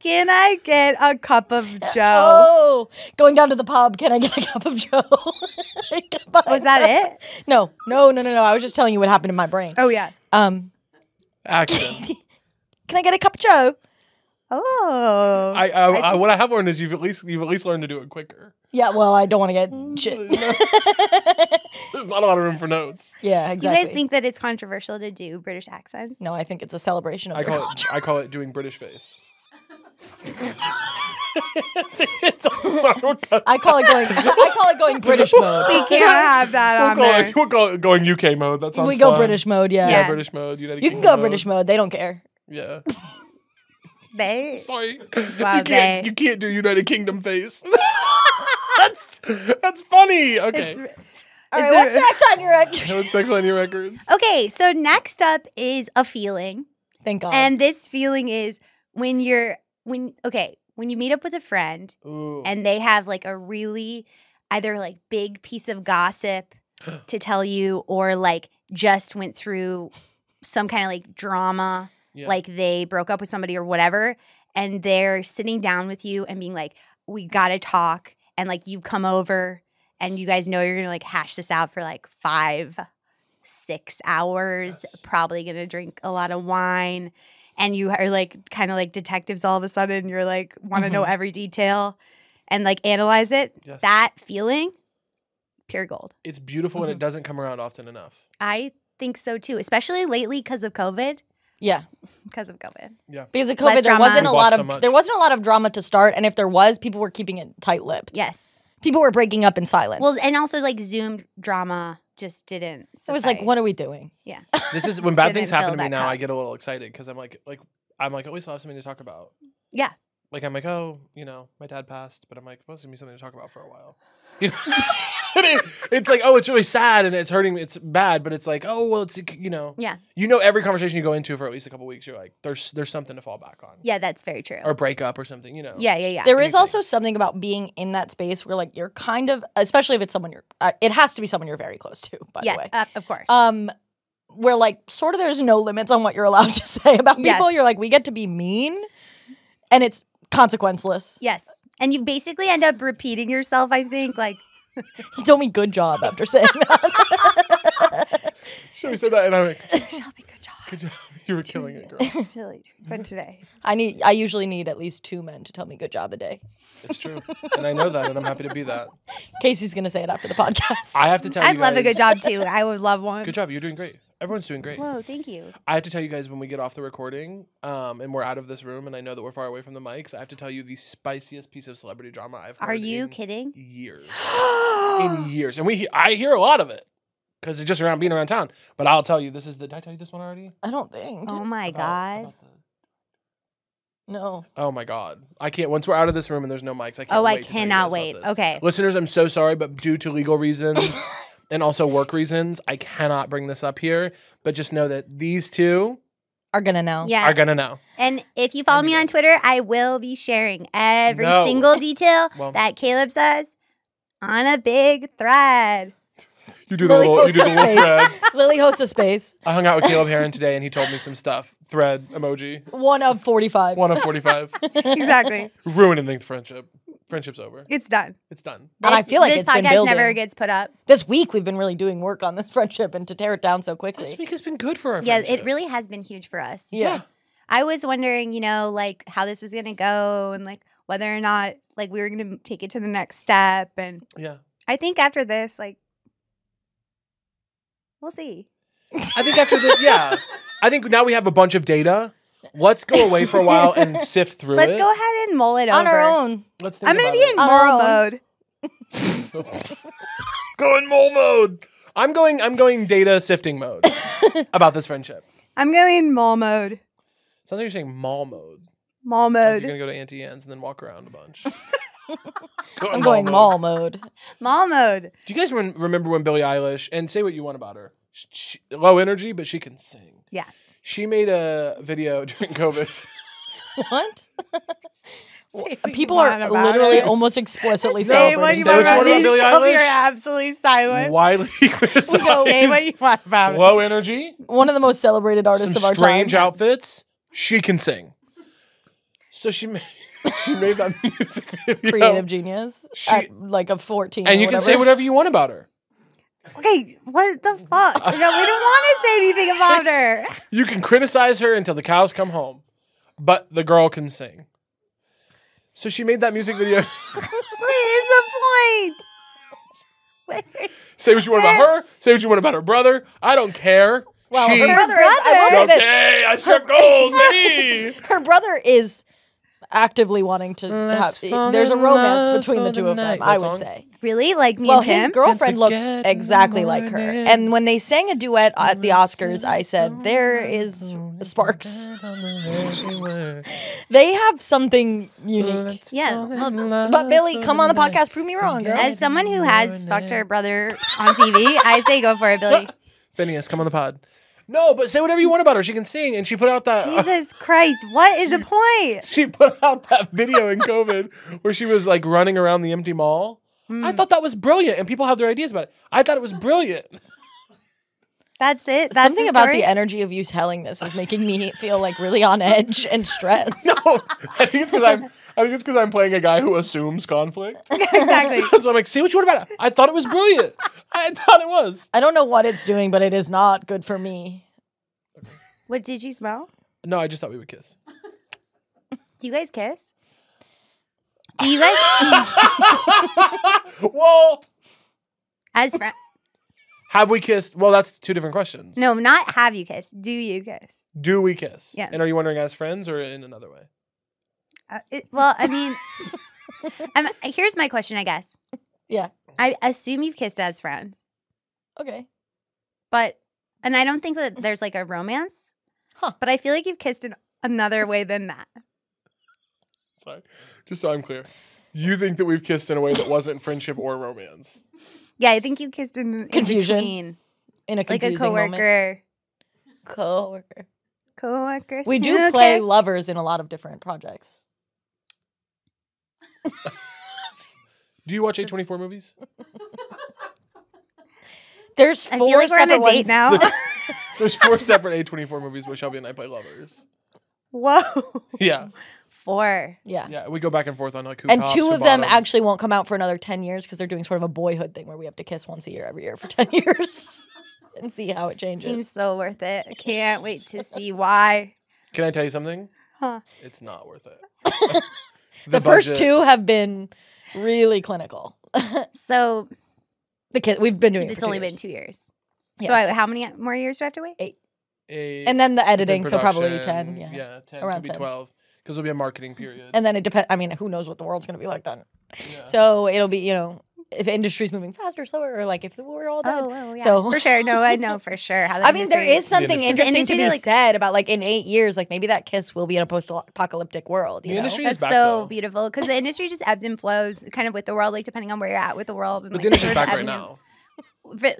Can I get a cup of Joe? Oh, going down to the pub. Can I get a cup of Joe? Was that it? No, no, no, no, no. I was just telling you what happened in my brain. Oh yeah. Um, action. Can I get a cup of Joe? Oh. I, I, I, I what I have learned is you've at least you've at least learned to do it quicker. Yeah. Well, I don't want to get shit. There's not a lot of room for notes. Yeah, exactly. You guys think that it's controversial to do British accents? No, I think it's a celebration of I your call culture. It, I call it doing British face. It's I call it going. I call it going British mode. We can't have that on we'll there. It, we'll call it going U K mode. That sounds. We go fun. British mode. Yeah. Yeah, British mode. United you Kingdom can go mode. British mode. They don't care. Yeah. They. Sorry. Well, you, can't, they. you can't do United Kingdom face. that's that's funny. Okay. It's, all right. What's next on your records? What's next on your records? Okay. So next up is a feeling. Thank God. And this feeling is. When you're, when, okay, when you meet up with a friend Ooh. and they have like a really either like big piece of gossip to tell you or like just went through some kind of like drama, yeah. like they broke up with somebody or whatever, and they're sitting down with you and being like, we gotta talk, and like you come over and you guys know you're gonna like hash this out for like five, six hours, yes. probably gonna drink a lot of wine. And you are like kind of like detectives all of a sudden. You're like want to mm-hmm. know every detail and like analyze it. Yes. That feeling, pure gold. It's beautiful mm-hmm. and it doesn't come around often enough. I think so too, especially lately because of COVID. Yeah, because of COVID. Yeah, because of COVID, there wasn't a lot of there wasn't a lot of drama to start, and if there was, people were keeping it tight-lipped. Yes, people were breaking up in silence. Well, and also like Zoom drama. Just didn't. Suffice. It was like, what are we doing? Yeah. This is when bad things happen to me now. Cup. I get a little excited because I'm like, like I'm like, oh, we still have something to talk about. Yeah. Like I'm like, oh, you know, my dad passed, but I'm like, well, it's gonna be something to talk about for a while. You know? it, it's like, oh, it's really sad and it's hurting, it's bad, but it's like, oh, well, it's you know, yeah. You know, every conversation you go into for at least a couple weeks, you're like, there's there's something to fall back on. Yeah, that's very true. Or break up or something, you know. Yeah, yeah, yeah. There Anything. is also something about being in that space where like you're kind of, especially if it's someone you're, uh, it has to be someone you're very close to. By yes, the way, uh, of course. Um. where like sort of there's no limits on what you're allowed to say about people. Yes. You're like, we get to be mean, and it's consequenceless. Yes. And you basically end up repeating yourself, I think. Like, he told me good job after saying that. Shelby said that, and I'm like, Shelby, good job. Good job. You were killing it, girl. Really fun today. I need. I usually need at least two men to tell me good job a day. It's true, and I know that, and I'm happy to be that. Casey's gonna say it after the podcast. I have to tell I'd you. I'd love a good job too. I would love one. Good job. You're doing great. Everyone's doing great. Whoa, thank you. I have to tell you guys when we get off the recording, um, and we're out of this room, and I know that we're far away from the mics. I have to tell you the spiciest piece of celebrity drama I've heard. Are you in kidding? Years. in years, and we. I hear a lot of it. Because it's just around being around town. But I'll tell you, this is the... Did I tell you this one already? I don't think. Oh, my about, God. About the... No. Oh, my God. I can't... Once we're out of this room and there's no mics, I can't oh, wait I cannot wait. Okay. Listeners, I'm so sorry, but due to legal reasons and also work reasons, I cannot bring this up here. But just know that these two... Are gonna know. Yeah. Are gonna know. And if you follow me on Twitter, I will be sharing every no. single detail well, that Caleb says on a big thread. You do the Lily little, you do the little thread. Lily hosts a space. I hung out with Caleb Hearon today, and he told me some stuff. Thread emoji. One of forty-five. One of forty-five. Exactly. Ruining the friendship. Friendship's over. It's done. It's done. And I feel like this it's podcast been never gets put up. This week we've been really doing work on this friendship, and to tear it down so quickly. This week has been good for our yeah, friendship. Yeah, it really has been huge for us. Yeah. yeah. I was wondering, you know, like how this was gonna go, and like whether or not like we were gonna take it to the next step, and yeah. I think after this, like. We'll see. I think after the, yeah. I think now we have a bunch of data. Let's go away for a while and sift through Let's it. Let's go ahead and mull it on over. On our own. Let's think I'm going to be it. in mull mode. Go in mull mode. I'm going, I'm going data sifting mode about this friendship. I'm going mull mode. Sounds like you're saying mall mode. Mall mode. You're going to go to Auntie Anne's and then walk around a bunch. Go I'm going mall mode. Mall mode. Do you guys re remember when Billie Eilish, and say what you want about her, she, she, low energy, but she can sing. Yeah. She made a video during COVID. What? People are literally her. almost explicitly say what you want about Billie Eilish. You're absolutely silent. Widely criticized. Say what you want about low it. energy. One of the most celebrated artists Some of our time. Strange outfits. She can sing. So she made... She made that music video. Creative genius. She, at like a fourteen. And you can say whatever you want about her. Okay, what the fuck? No, we don't want to say anything about her. You can criticize her until the cows come home, but the girl can sing. So she made that music video. What is the point? Where, say what you want where? about her. Say what you want about her brother. I don't care. Well, she, her brother is. I will okay, I struck gold, lady. Her brother is. Actively wanting to Let's have there's a romance between the two of them, I would say. Really? Like me well, and him? Well, his girlfriend looks exactly like her. And when they sang a duet at the Oscars, I said, there is sparks. They have something unique. Yeah. But Billy, come on the podcast, prove me wrong, girl. As someone who has fucked her brother on T V, I say go for it, Billy. Phineas, come on the pod. No, but say whatever you want about her. She can sing, and she put out that... Jesus uh, Christ, what is she, the point? She put out that video in COVID where she was, like, running around the empty mall. Mm. I thought that was brilliant, and people have their ideas about it. I thought it was brilliant. That's it? That's Something the about the energy of you telling this is making me feel, like, really on edge and stressed. No, I think it's because I'm, I think it's because I'm playing a guy who assumes conflict. Exactly. So, so I'm like, see what you want about it. I thought it was brilliant. I thought it was. I don't know what it's doing, but it is not good for me. Okay. What did you smell? No, I just thought we would kiss. Do you guys kiss? Do you guys? Whoa. As friends. Have we kissed? Well, that's two different questions. No, not have you kissed. Do you kiss? Do we kiss? Yeah. And are you wondering as friends or in another way? Uh, it, well, I mean, I'm, here's my question, I guess. Yeah. I assume you've kissed as friends. Okay. But, and I don't think that there's like a romance. Huh. But I feel like you've kissed in another way than that. Sorry. Just so I'm clear. You think that we've kissed in a way that wasn't friendship or romance. Yeah, I think you kissed in, confusion. in between. In a confusing Like a coworker. Moment. Coworker. Coworker. We do okay. play lovers in a lot of different projects. Do you watch A twenty-four movies? There's four I feel like separate we're on a date ones. now. There's four separate A twenty-four movies with Shelby and I play lovers. Whoa. Yeah. Four. Yeah. Yeah. We go back and forth on like who And tops, two of who them bottoms. Actually won't come out for another ten years because they're doing sort of a boyhood thing where we have to kiss once a year every year for ten years and see how it changes. Seems so worth it. I can't wait to see why. Can I tell you something? Huh. It's not worth it. The, the first two have been really clinical. So the kid we've been doing it. It's only years. been two years. Yes. So I, how many more years do I have to wait? Eight. Eight. And then the editing, the so probably ten. Yeah, yeah ten. Around ten. twelve. Because it'll be a marketing period. And then it depends. I mean, who knows what the world's going to be like then. Yeah. So it'll be, you know, if industry's moving faster, slower, or like if we're all dead. Oh, oh yeah. So. For sure. No, I know for sure. How I mean, there is something the interesting to be like, said about like in eight years, like maybe that kiss will be in a post-apocalyptic world. You the know? Industry That's is back, so though. beautiful because the industry just ebbs and flows kind of with the world, like depending on where you're at with the world. And, but like, the industry's back right now.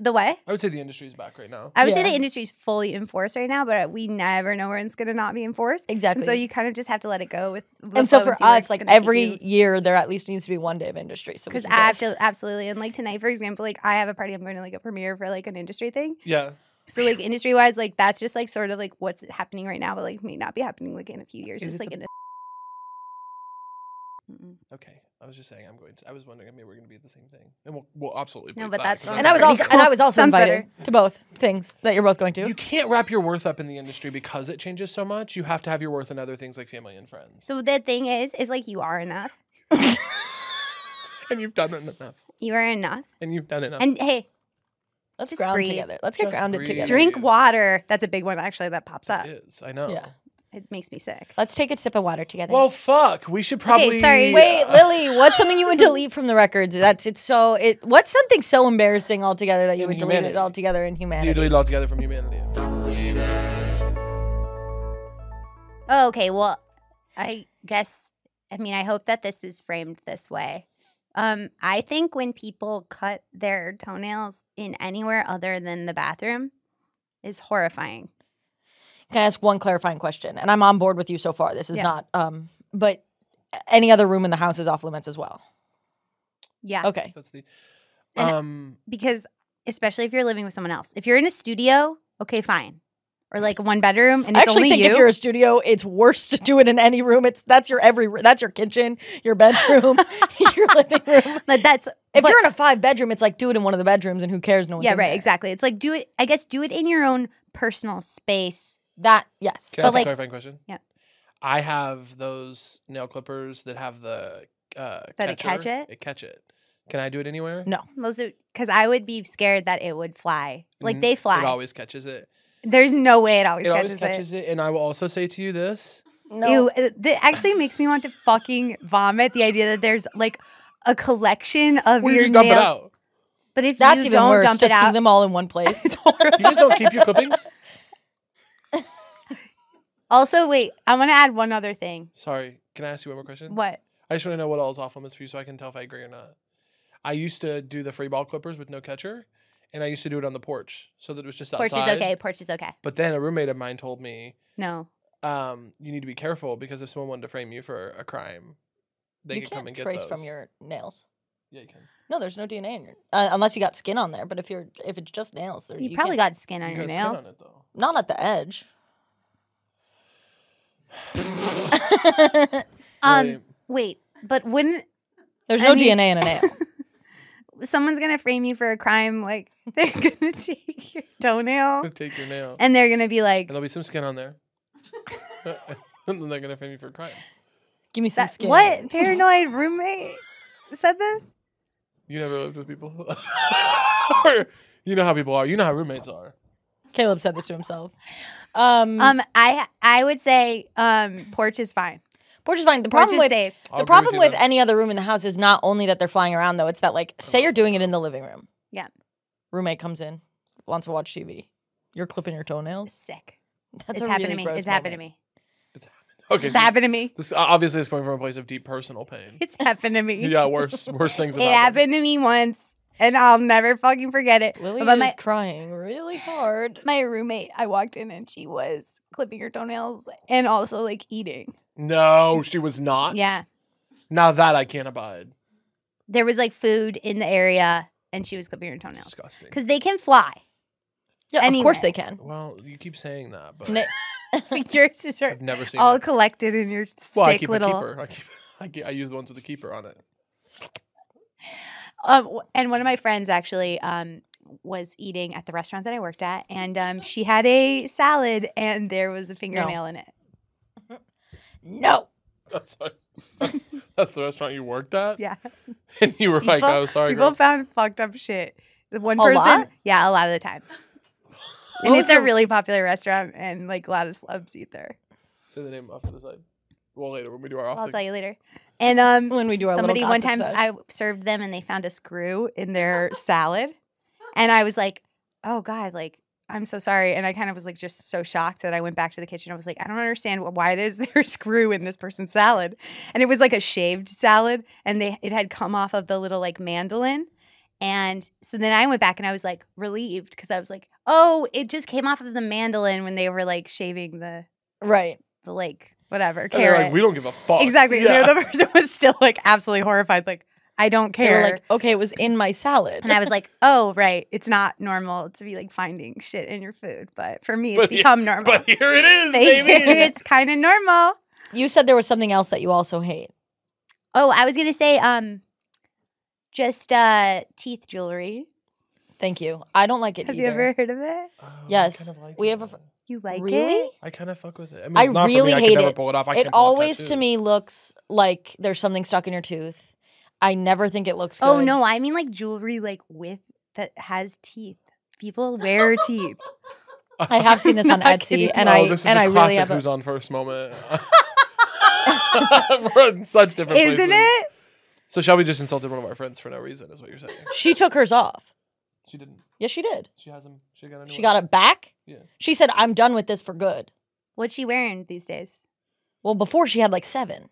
The what? I would say the industry's back right now. I would yeah. say the industry's fully enforced right now, but we never know when it's going to not be enforced. Exactly. And so you kind of just have to let it go. With. And so for us, like every year, there at least needs to be one day of industry. So because absolutely, and like tonight, for example, like I have a party. I'm going to like a premiere for like an industry thing. Yeah. So like industry wise, like that's just like sort of like what's happening right now, but like may not be happening like in a few years. Is just like in. A Okay. I was just saying, I'm going to. I was wondering if maybe we're going to be at the same thing, and we'll, we'll absolutely. No, but that that's and I was also cool. and I was also sounds invited better. to both things that you're both going to. You can't wrap your worth up in the industry because it changes so much. You have to have your worth in other things like family and friends. So the thing is, is like you are enough, and you've done it enough. You are enough, and you've done enough. And hey, let's just ground breathe. together. Let's get just grounded breathe. together. Drink water. That's a big one actually. That pops up. It is. I know. Yeah. It makes me sick. Let's take a sip of water together. Well, fuck. We should probably. Okay, sorry. Wait, uh, Lily. What's something you would delete from the records? That's it's so. It. What's something so embarrassing altogether that you would humanity. delete it altogether in humanity? You delete it altogether from humanity. Oh, okay. Well, I guess. I mean, I hope that this is framed this way. Um, I think when people cut their toenails in anywhere other than the bathroom, is horrifying. Can I ask one clarifying question? And I'm on board with you so far. This is yeah. not, um, but any other room in the house is off limits as well. Yeah. Okay. That's the, um, because especially if you're living with someone else. If you're in a studio, okay, fine. Or like one bedroom and it's I actually only think you. if you're a studio, it's worse to do it in any room. It's that's your every that's your kitchen, your bedroom, your living room. But that's if but, you're in a five bedroom, it's like do it in one of the bedrooms and who cares? No one's Yeah, right, there. exactly. It's like do it I guess do it in your own personal space. That yes. Can I ask like, a clarifying question? Yeah. I have those nail clippers that have the uh that it catch it? It catch it. Can I do it anywhere? No. Because I would be scared that it would fly. Like they fly. It always catches it. There's no way it always it catches it. It always catches it. it. And I will also say to you this. No. Ew, it actually makes me want to fucking vomit the idea that there's like a collection of well, your just nail. Dump it out. But if That's you even don't worse, dump just it out. see them all in one place. You just don't keep your clippings? Also, wait, I want to add one other thing. Sorry. Can I ask you one more question? What? I just want to know what all is off limits for you so I can tell if I agree or not. I used to do the free ball clippers with no catcher, and I used to do it on the porch so that it was just outside. Porch is okay. Porch is okay. But then a roommate of mine told me, no, um, you need to be careful because if someone wanted to frame you for a crime, they you could come and get those. You can't trace from your nails. Yeah, you can. No, there's no D N A in your uh, unless you got skin on there. But if you're if it's just nails, there, you, you probably got skin on you your got nails. Skin on it, though. Not at the edge. um wait, but wouldn't there's no I mean, D N A in a nail? Someone's gonna frame you for a crime, like they're gonna take your toenail, take your nail, and they're gonna be like, and there'll be some skin on there, and then they're gonna frame you for a crime. Give me some that, skin. What paranoid roommate said this? You never lived with people, or you know how people are. You know how roommates are. Caleb said this to himself. Um, um, I I would say um, porch is fine. Porch is fine. The problem porch is with safe. the problem with, with any other room in the house is not only that they're flying around though. It's that like say you're doing it in the living room. Yeah. Roommate comes in, wants to watch T V. You're clipping your toenails. Sick. That's it's happened really to me. It's happened to me. It's happened. Okay. It's this, happened to me. This obviously is coming from a place of deep personal pain. It's happened to me. Yeah, worse worse things. It happened to me once. And I'll never fucking forget it. Lily but is my, crying really hard. My roommate, I walked in and she was clipping her toenails and also like eating. No, she was not? Yeah. Now that I can't abide. There was like food in the area and she was clipping her toenails. Disgusting. Because they can fly. Yeah, anyway. Of course they can. Well, you keep saying that, but yours is I've never seen all that. Collected in your sick well, I keep little. A keeper. I, keep, I, keep, I use the ones with the keeper on it. Um, and one of my friends actually um, was eating at the restaurant that I worked at, and um, she had a salad, and there was a fingernail no. in it. No. That's, that's, that's the restaurant you worked at? Yeah. And you were people, like, oh, sorry, People girl. found fucked up shit. The one a person, lot? Yeah, a lot of the time. And it's a really popular restaurant, and like a lot of slubs eat there. Say the name off to the side. Well, later when we do our. Off I'll tell you later. And um, when we do our somebody one time side. I served them, and they found a screw in their salad, and I was like, "Oh God, like I'm so sorry." And I kind of was like just so shocked that I went back to the kitchen. I was like, "I don't understand why there's there a screw in this person's salad," and it was like a shaved salad, and they it had come off of the little like mandolin. And so then I went back and I was like relieved because I was like, oh, it just came off of the mandolin when they were like shaving the right, the like whatever carrot. They're like, we don't give a fuck. Exactly. Yeah. The person was still like absolutely horrified. Like I don't care. They were like, okay, it was in my salad. And I was like, oh right, it's not normal to be like finding shit in your food, but for me it's but become here, normal. But here it is, baby. It's kind of normal. You said there was something else that you also hate. Oh, I was gonna say, um. Just uh, teeth jewelry. Thank you. I don't like it have either. Have you ever heard of it? Oh, yes. Kind of like we it. have a. You like really? it? I kind of fuck with it. I, mean, I it's not really for me. hate I can never it. Pull it off. I it always to me looks like there's something stuck in your tooth. I never think it looks good. Oh no, I mean like jewelry like with that has teeth. People wear teeth. I have seen this on Etsy, kidding. and no, I this is and a I classic really have. Who's a... on first moment? We're in such different Isn't places. Isn't it? So Shelby just insulted one of our friends for no reason, is what you're saying. She took hers off. She didn't. Yes, she did. She has them. She got, she got it back? Yeah. She said, I'm done with this for good. What's she wearing these days? Well, before she had like seven.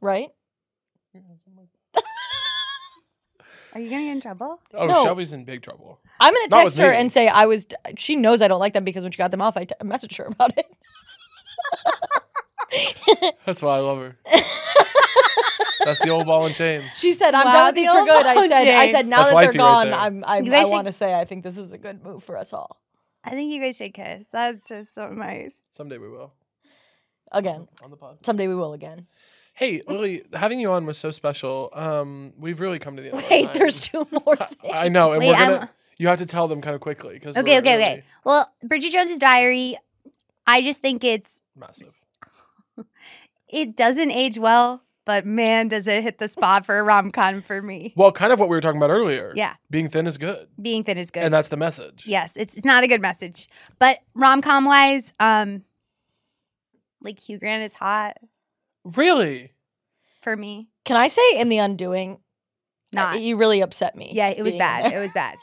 Right? Are you going to get in trouble? Oh, no. Shelby's in big trouble. I'm going to text her and say I was... D she knows I don't like them because when she got them off, I messaged her about it. That's why I love her. That's the old ball and chain. She said, I'm wow, done with these the for good. I said, I said, now That's that they're gone, right I'm, I'm, I want to say I think this is a good move for us all. I think you guys should kiss. That's just so nice. Someday we will. Again. On the pod. Someday we will again. Hey, Lily, having you on was so special. Um, we've really come to the end Wait, of our time. there's two more things. I, I know. And Wait, we're gonna, you have to tell them kind of quickly. Okay, okay, really okay. Well, Bridget Jones's Diary, I just think it's... massive. It doesn't age well. But man, does it hit the spot for a rom-com for me. Well, kind of what we were talking about earlier. Yeah. Being thin is good. Being thin is good. And that's the message. Yes. It's, it's not a good message. But rom-com wise, um, like Hugh Grant is hot. Really? For me. Can I say in The Undoing? Not. You really upset me. Yeah, it was bad. It was bad.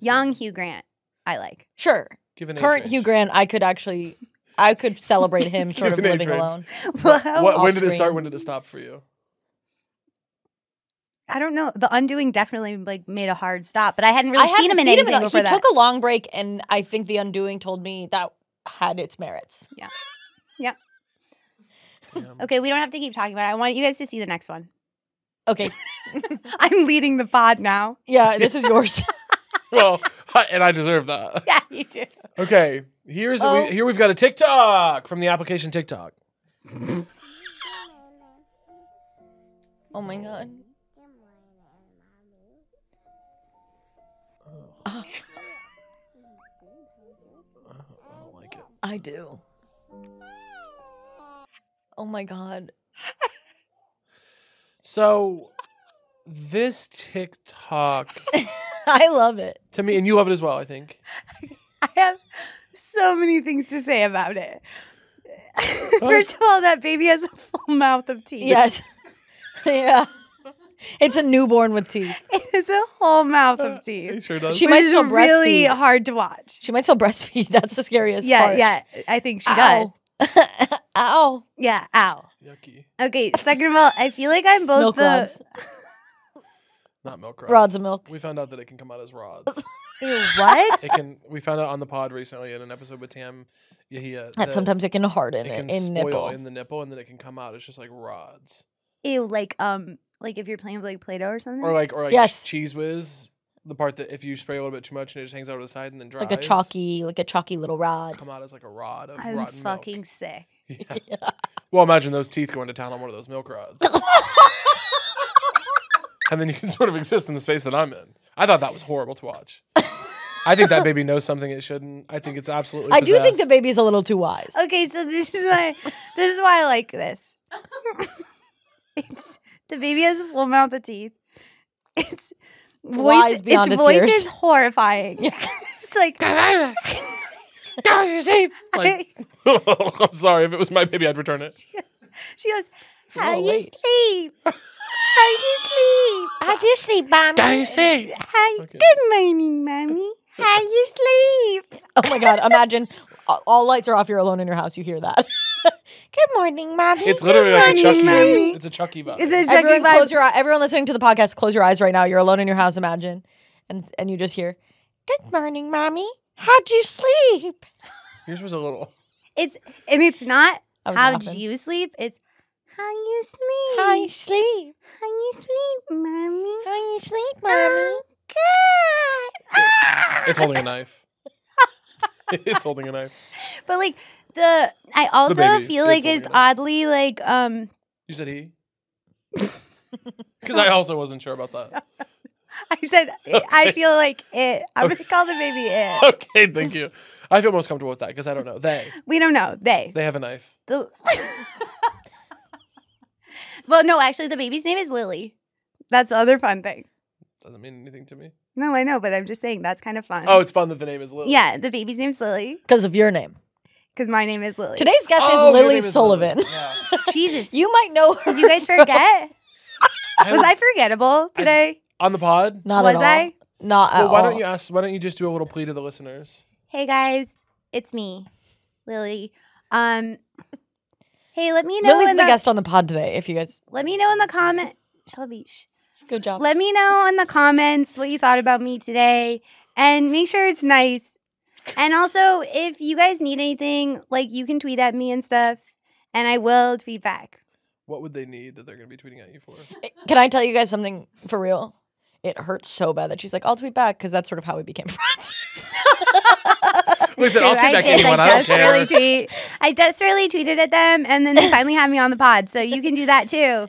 Young Hugh Grant, I like. Sure. Current Hugh Grant, I could actually... I could celebrate him sort of living alone. Well, what, when did it start? When did it stop for you? I don't know. The Undoing definitely like made a hard stop, but I hadn't really I seen hadn't him in seen anything him in, before he that. He took a long break, and I think The Undoing told me that had its merits. Yeah. Yeah. Damn. Okay, we don't have to keep talking about it. I want you guys to see the next one. Okay. I'm leading the pod now. Yeah, this is yours. Well, and I deserve that. Yeah, you do. Okay. Here's oh. we, here we've got a TikTok from the application TikTok. Oh my god. Oh. Uh, I don't like it. I do. Oh my god. So this TikTok I love it. To me, and you love it as well, I think. I have so many things to say about it. First of all, that baby has a full mouth of teeth. Yes. Yeah. It's a newborn with teeth. It is a whole mouth of teeth. It sure does. She might still breastfeed. Really hard to watch. She might still breastfeed. That's the scariest yeah, part. Yeah, yeah. I think she ow. does. Ow. Yeah, ow. Yucky. Okay, second of all, I feel like I'm both milk the... rods. Not milk rods. Rods of milk. We found out that it can come out as rods. What? It can. We found out on the pod recently in an episode with Tam Yahia that, that sometimes it can harden it, it can in spoil nipple in the nipple, and then it can come out. It's just like rods. Ew, like um, like if you're playing with like Play-Doh or something, or like or like yes. Cheese Whiz. The part that if you spray a little bit too much and it just hangs out to the side and then dries. Like a chalky, like a chalky little rod. Come out as like a rod of I'm rotten fucking milk. Sick. Yeah. Yeah. Well, imagine those teeth going to town on one of those milk rods. And then you can sort of exist in the space that I'm in. I thought that was horrible to watch. I think that baby knows something it shouldn't. I think it's absolutely possessed. I do think the baby's a little too wise. Okay, so this is why this is why I like this. It's the baby has a full mouth of teeth. It's voice, its, its voice is horrifying. Yeah. It's like like, I'm sorry, if it was my baby, I'd return it. She goes, she goes how do you late. sleep? How do you sleep? How do you sleep, Mommy? How do you sleep? Hi. Okay. Good morning, Mommy. How do you sleep? Oh my God, imagine all, all lights are off, you're alone in your house, you hear that. Good morning, Mommy. It's literally Good like morning, a Chucky vibe. It's a Chucky vibe. It's a Chucky everyone, vibe. Close your, everyone listening to the podcast, close your eyes right now. You're alone in your house, imagine. And, and you just hear, good morning, Mommy. How'd you sleep? Yours was a little. It's and it's not how'd laughing. you sleep. It's how you sleep. How you sleep. How you sleep, Mommy. How you sleep, Mommy. Oh, good. Ah! It's holding a knife. It's holding a knife. But like the I also the baby, feel like it's, it's oddly like um you said he? Because I also wasn't sure about that. I said, okay. I feel like it. I'm okay. going to call the baby it. Okay, thank you. I feel most comfortable with that because I don't know. They. We don't know. They. They have a knife. Well, no, actually, the baby's name is Lily. That's the other fun thing. Doesn't mean anything to me. No, I know, but I'm just saying that's kind of fun. Oh, it's fun that the name is Lily. Yeah, the baby's name's Lily. Because of your name. Because my name is Lily. Today's guest oh, is Lily is Sullivan. Lily. Yeah. Jesus. You might know her. Did you guys forget? Was I forgettable today? I, On the pod? Not Was at all. I? Not at well, why all. Why don't you ask? Why don't you just do a little plea to the listeners? Hey guys, it's me, Lily. Um, hey, let me know. Lily's in the, the guest on the pod today. If you guys, let me know in the comment. Shelby, good job. Let me know in the comments what you thought about me today, and make sure it's nice. And also, if you guys need anything, like you can tweet at me and stuff, and I will tweet back. What would they need that they're going to be tweeting at you for? Can I tell you guys something for real? It hurts so bad that she's like, I'll tweet back, because that's sort of how we became friends. Listen, I'll tweet back anyone. I don't care. Tweet. I desperately tweeted at them, and then they finally had me on the pod, so you can do that too.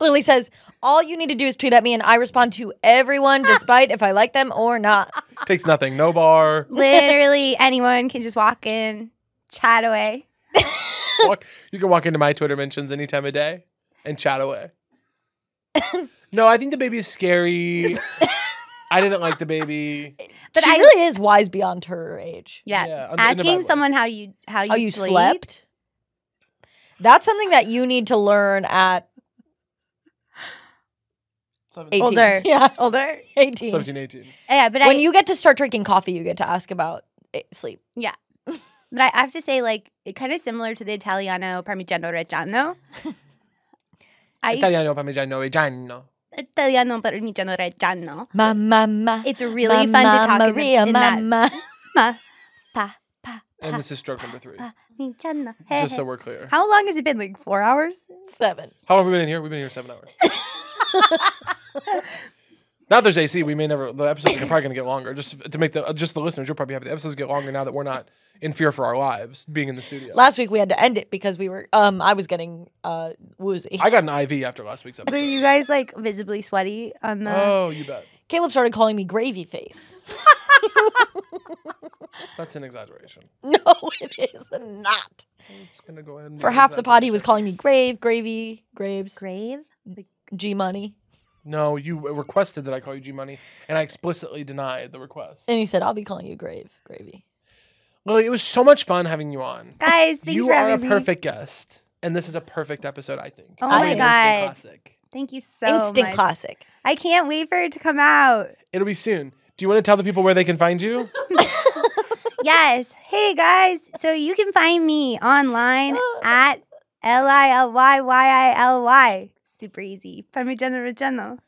Lily says, all you need to do is tweet at me, and I respond to everyone, despite if I like them or not. Takes nothing. No bar. Literally anyone can just walk in, chat away. Walk, you can walk into my Twitter mentions any time of day and chat away. No, I think the baby is scary. I didn't like the baby. But she I, really is wise beyond her age. Yeah. yeah Asking someone way. how you how you, how you sleep. slept. That's something that you need to learn at seventeen. Older. Yeah. Older. eighteen. seventeen, eighteen. Yeah, but when I, you get to start drinking coffee, you get to ask about sleep. Yeah. But I have to say, like, it kind of similar to the Italiano Parmigiano Reggiano. I, Italiano Parmigiano Reggiano. Italiano Parmigiano Reggiano. Ma, ma, ma. It's really ma, fun ma, to talk Maria, in, in ma, ma. Ma, pa, pa, and this is stroke number three. Pa, pa, hey, Just so we're clear. How long has it been? Like four hours? Seven. How long have we been in here? We've been here seven hours. Now that there's A C, we may never. The episodes are probably going to get longer. Just to make the just the listeners, you'll probably have the episodes get longer now that we're not in fear for our lives being in the studio. Last week we had to end it because we were. Um, I was getting uh woozy. I got an I V after last week's episode. Were you guys like visibly sweaty on the? Oh, you bet. Caleb started calling me gravy face. That's an exaggeration. No, it is not. I'm just gonna go ahead and for half the pod, he was calling me grave, gravy, graves, grave, like G money. No, you requested that I call you G Money, and I explicitly denied the request. And you said, I'll be calling you Grave, Gravy. Lily, it was so much fun having you on. Guys, thanks you for having me. You are a perfect guest, and this is a perfect episode, I think. Oh, my God. Instant classic. Thank you so much. Instant classic. I can't wait for it to come out. It'll be soon. Do you want to tell the people where they can find you? Yes. Hey, guys. So you can find me online at L I L Y Y I L Y. Super easy. Parmigiano Reggiano.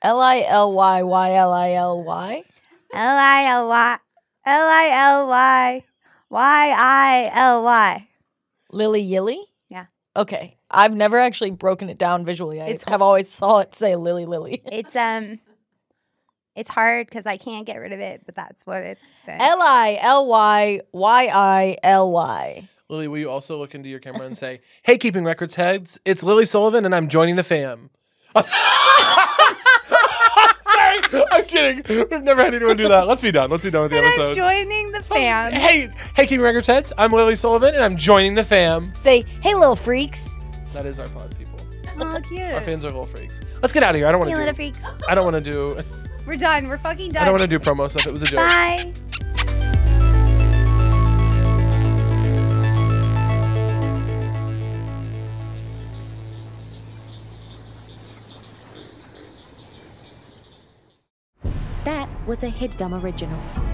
L I L Y Y L I L Y. L I L Y. L I L Y. Y I L Y. Lily Yilly? Yeah. Okay. I've never actually broken it down visually. I it's have always saw it say Lily Lily. It's um It's hard because I can't get rid of it, but that's what it's been. L I L Y Y Y I L Y. Lily, will you also look into your camera and say, hey, Keeping Records heads, it's Lily Sullivan, and I'm joining the fam. I'm sorry. I'm kidding. We've never had anyone do that. Let's be done. Let's be done with the episode. I'm joining the fam. Hey, hey, Keeping Records heads, I'm Lily Sullivan, and I'm joining the fam. Say, hey, little freaks. That is our pod, people. Oh, cute. Our fans are little freaks. Let's get out of here. I don't want to do... Little freaks. I don't want to do... We're done. We're fucking done. I don't want to do promo stuff. It was a joke. Bye. That was a Headgum original.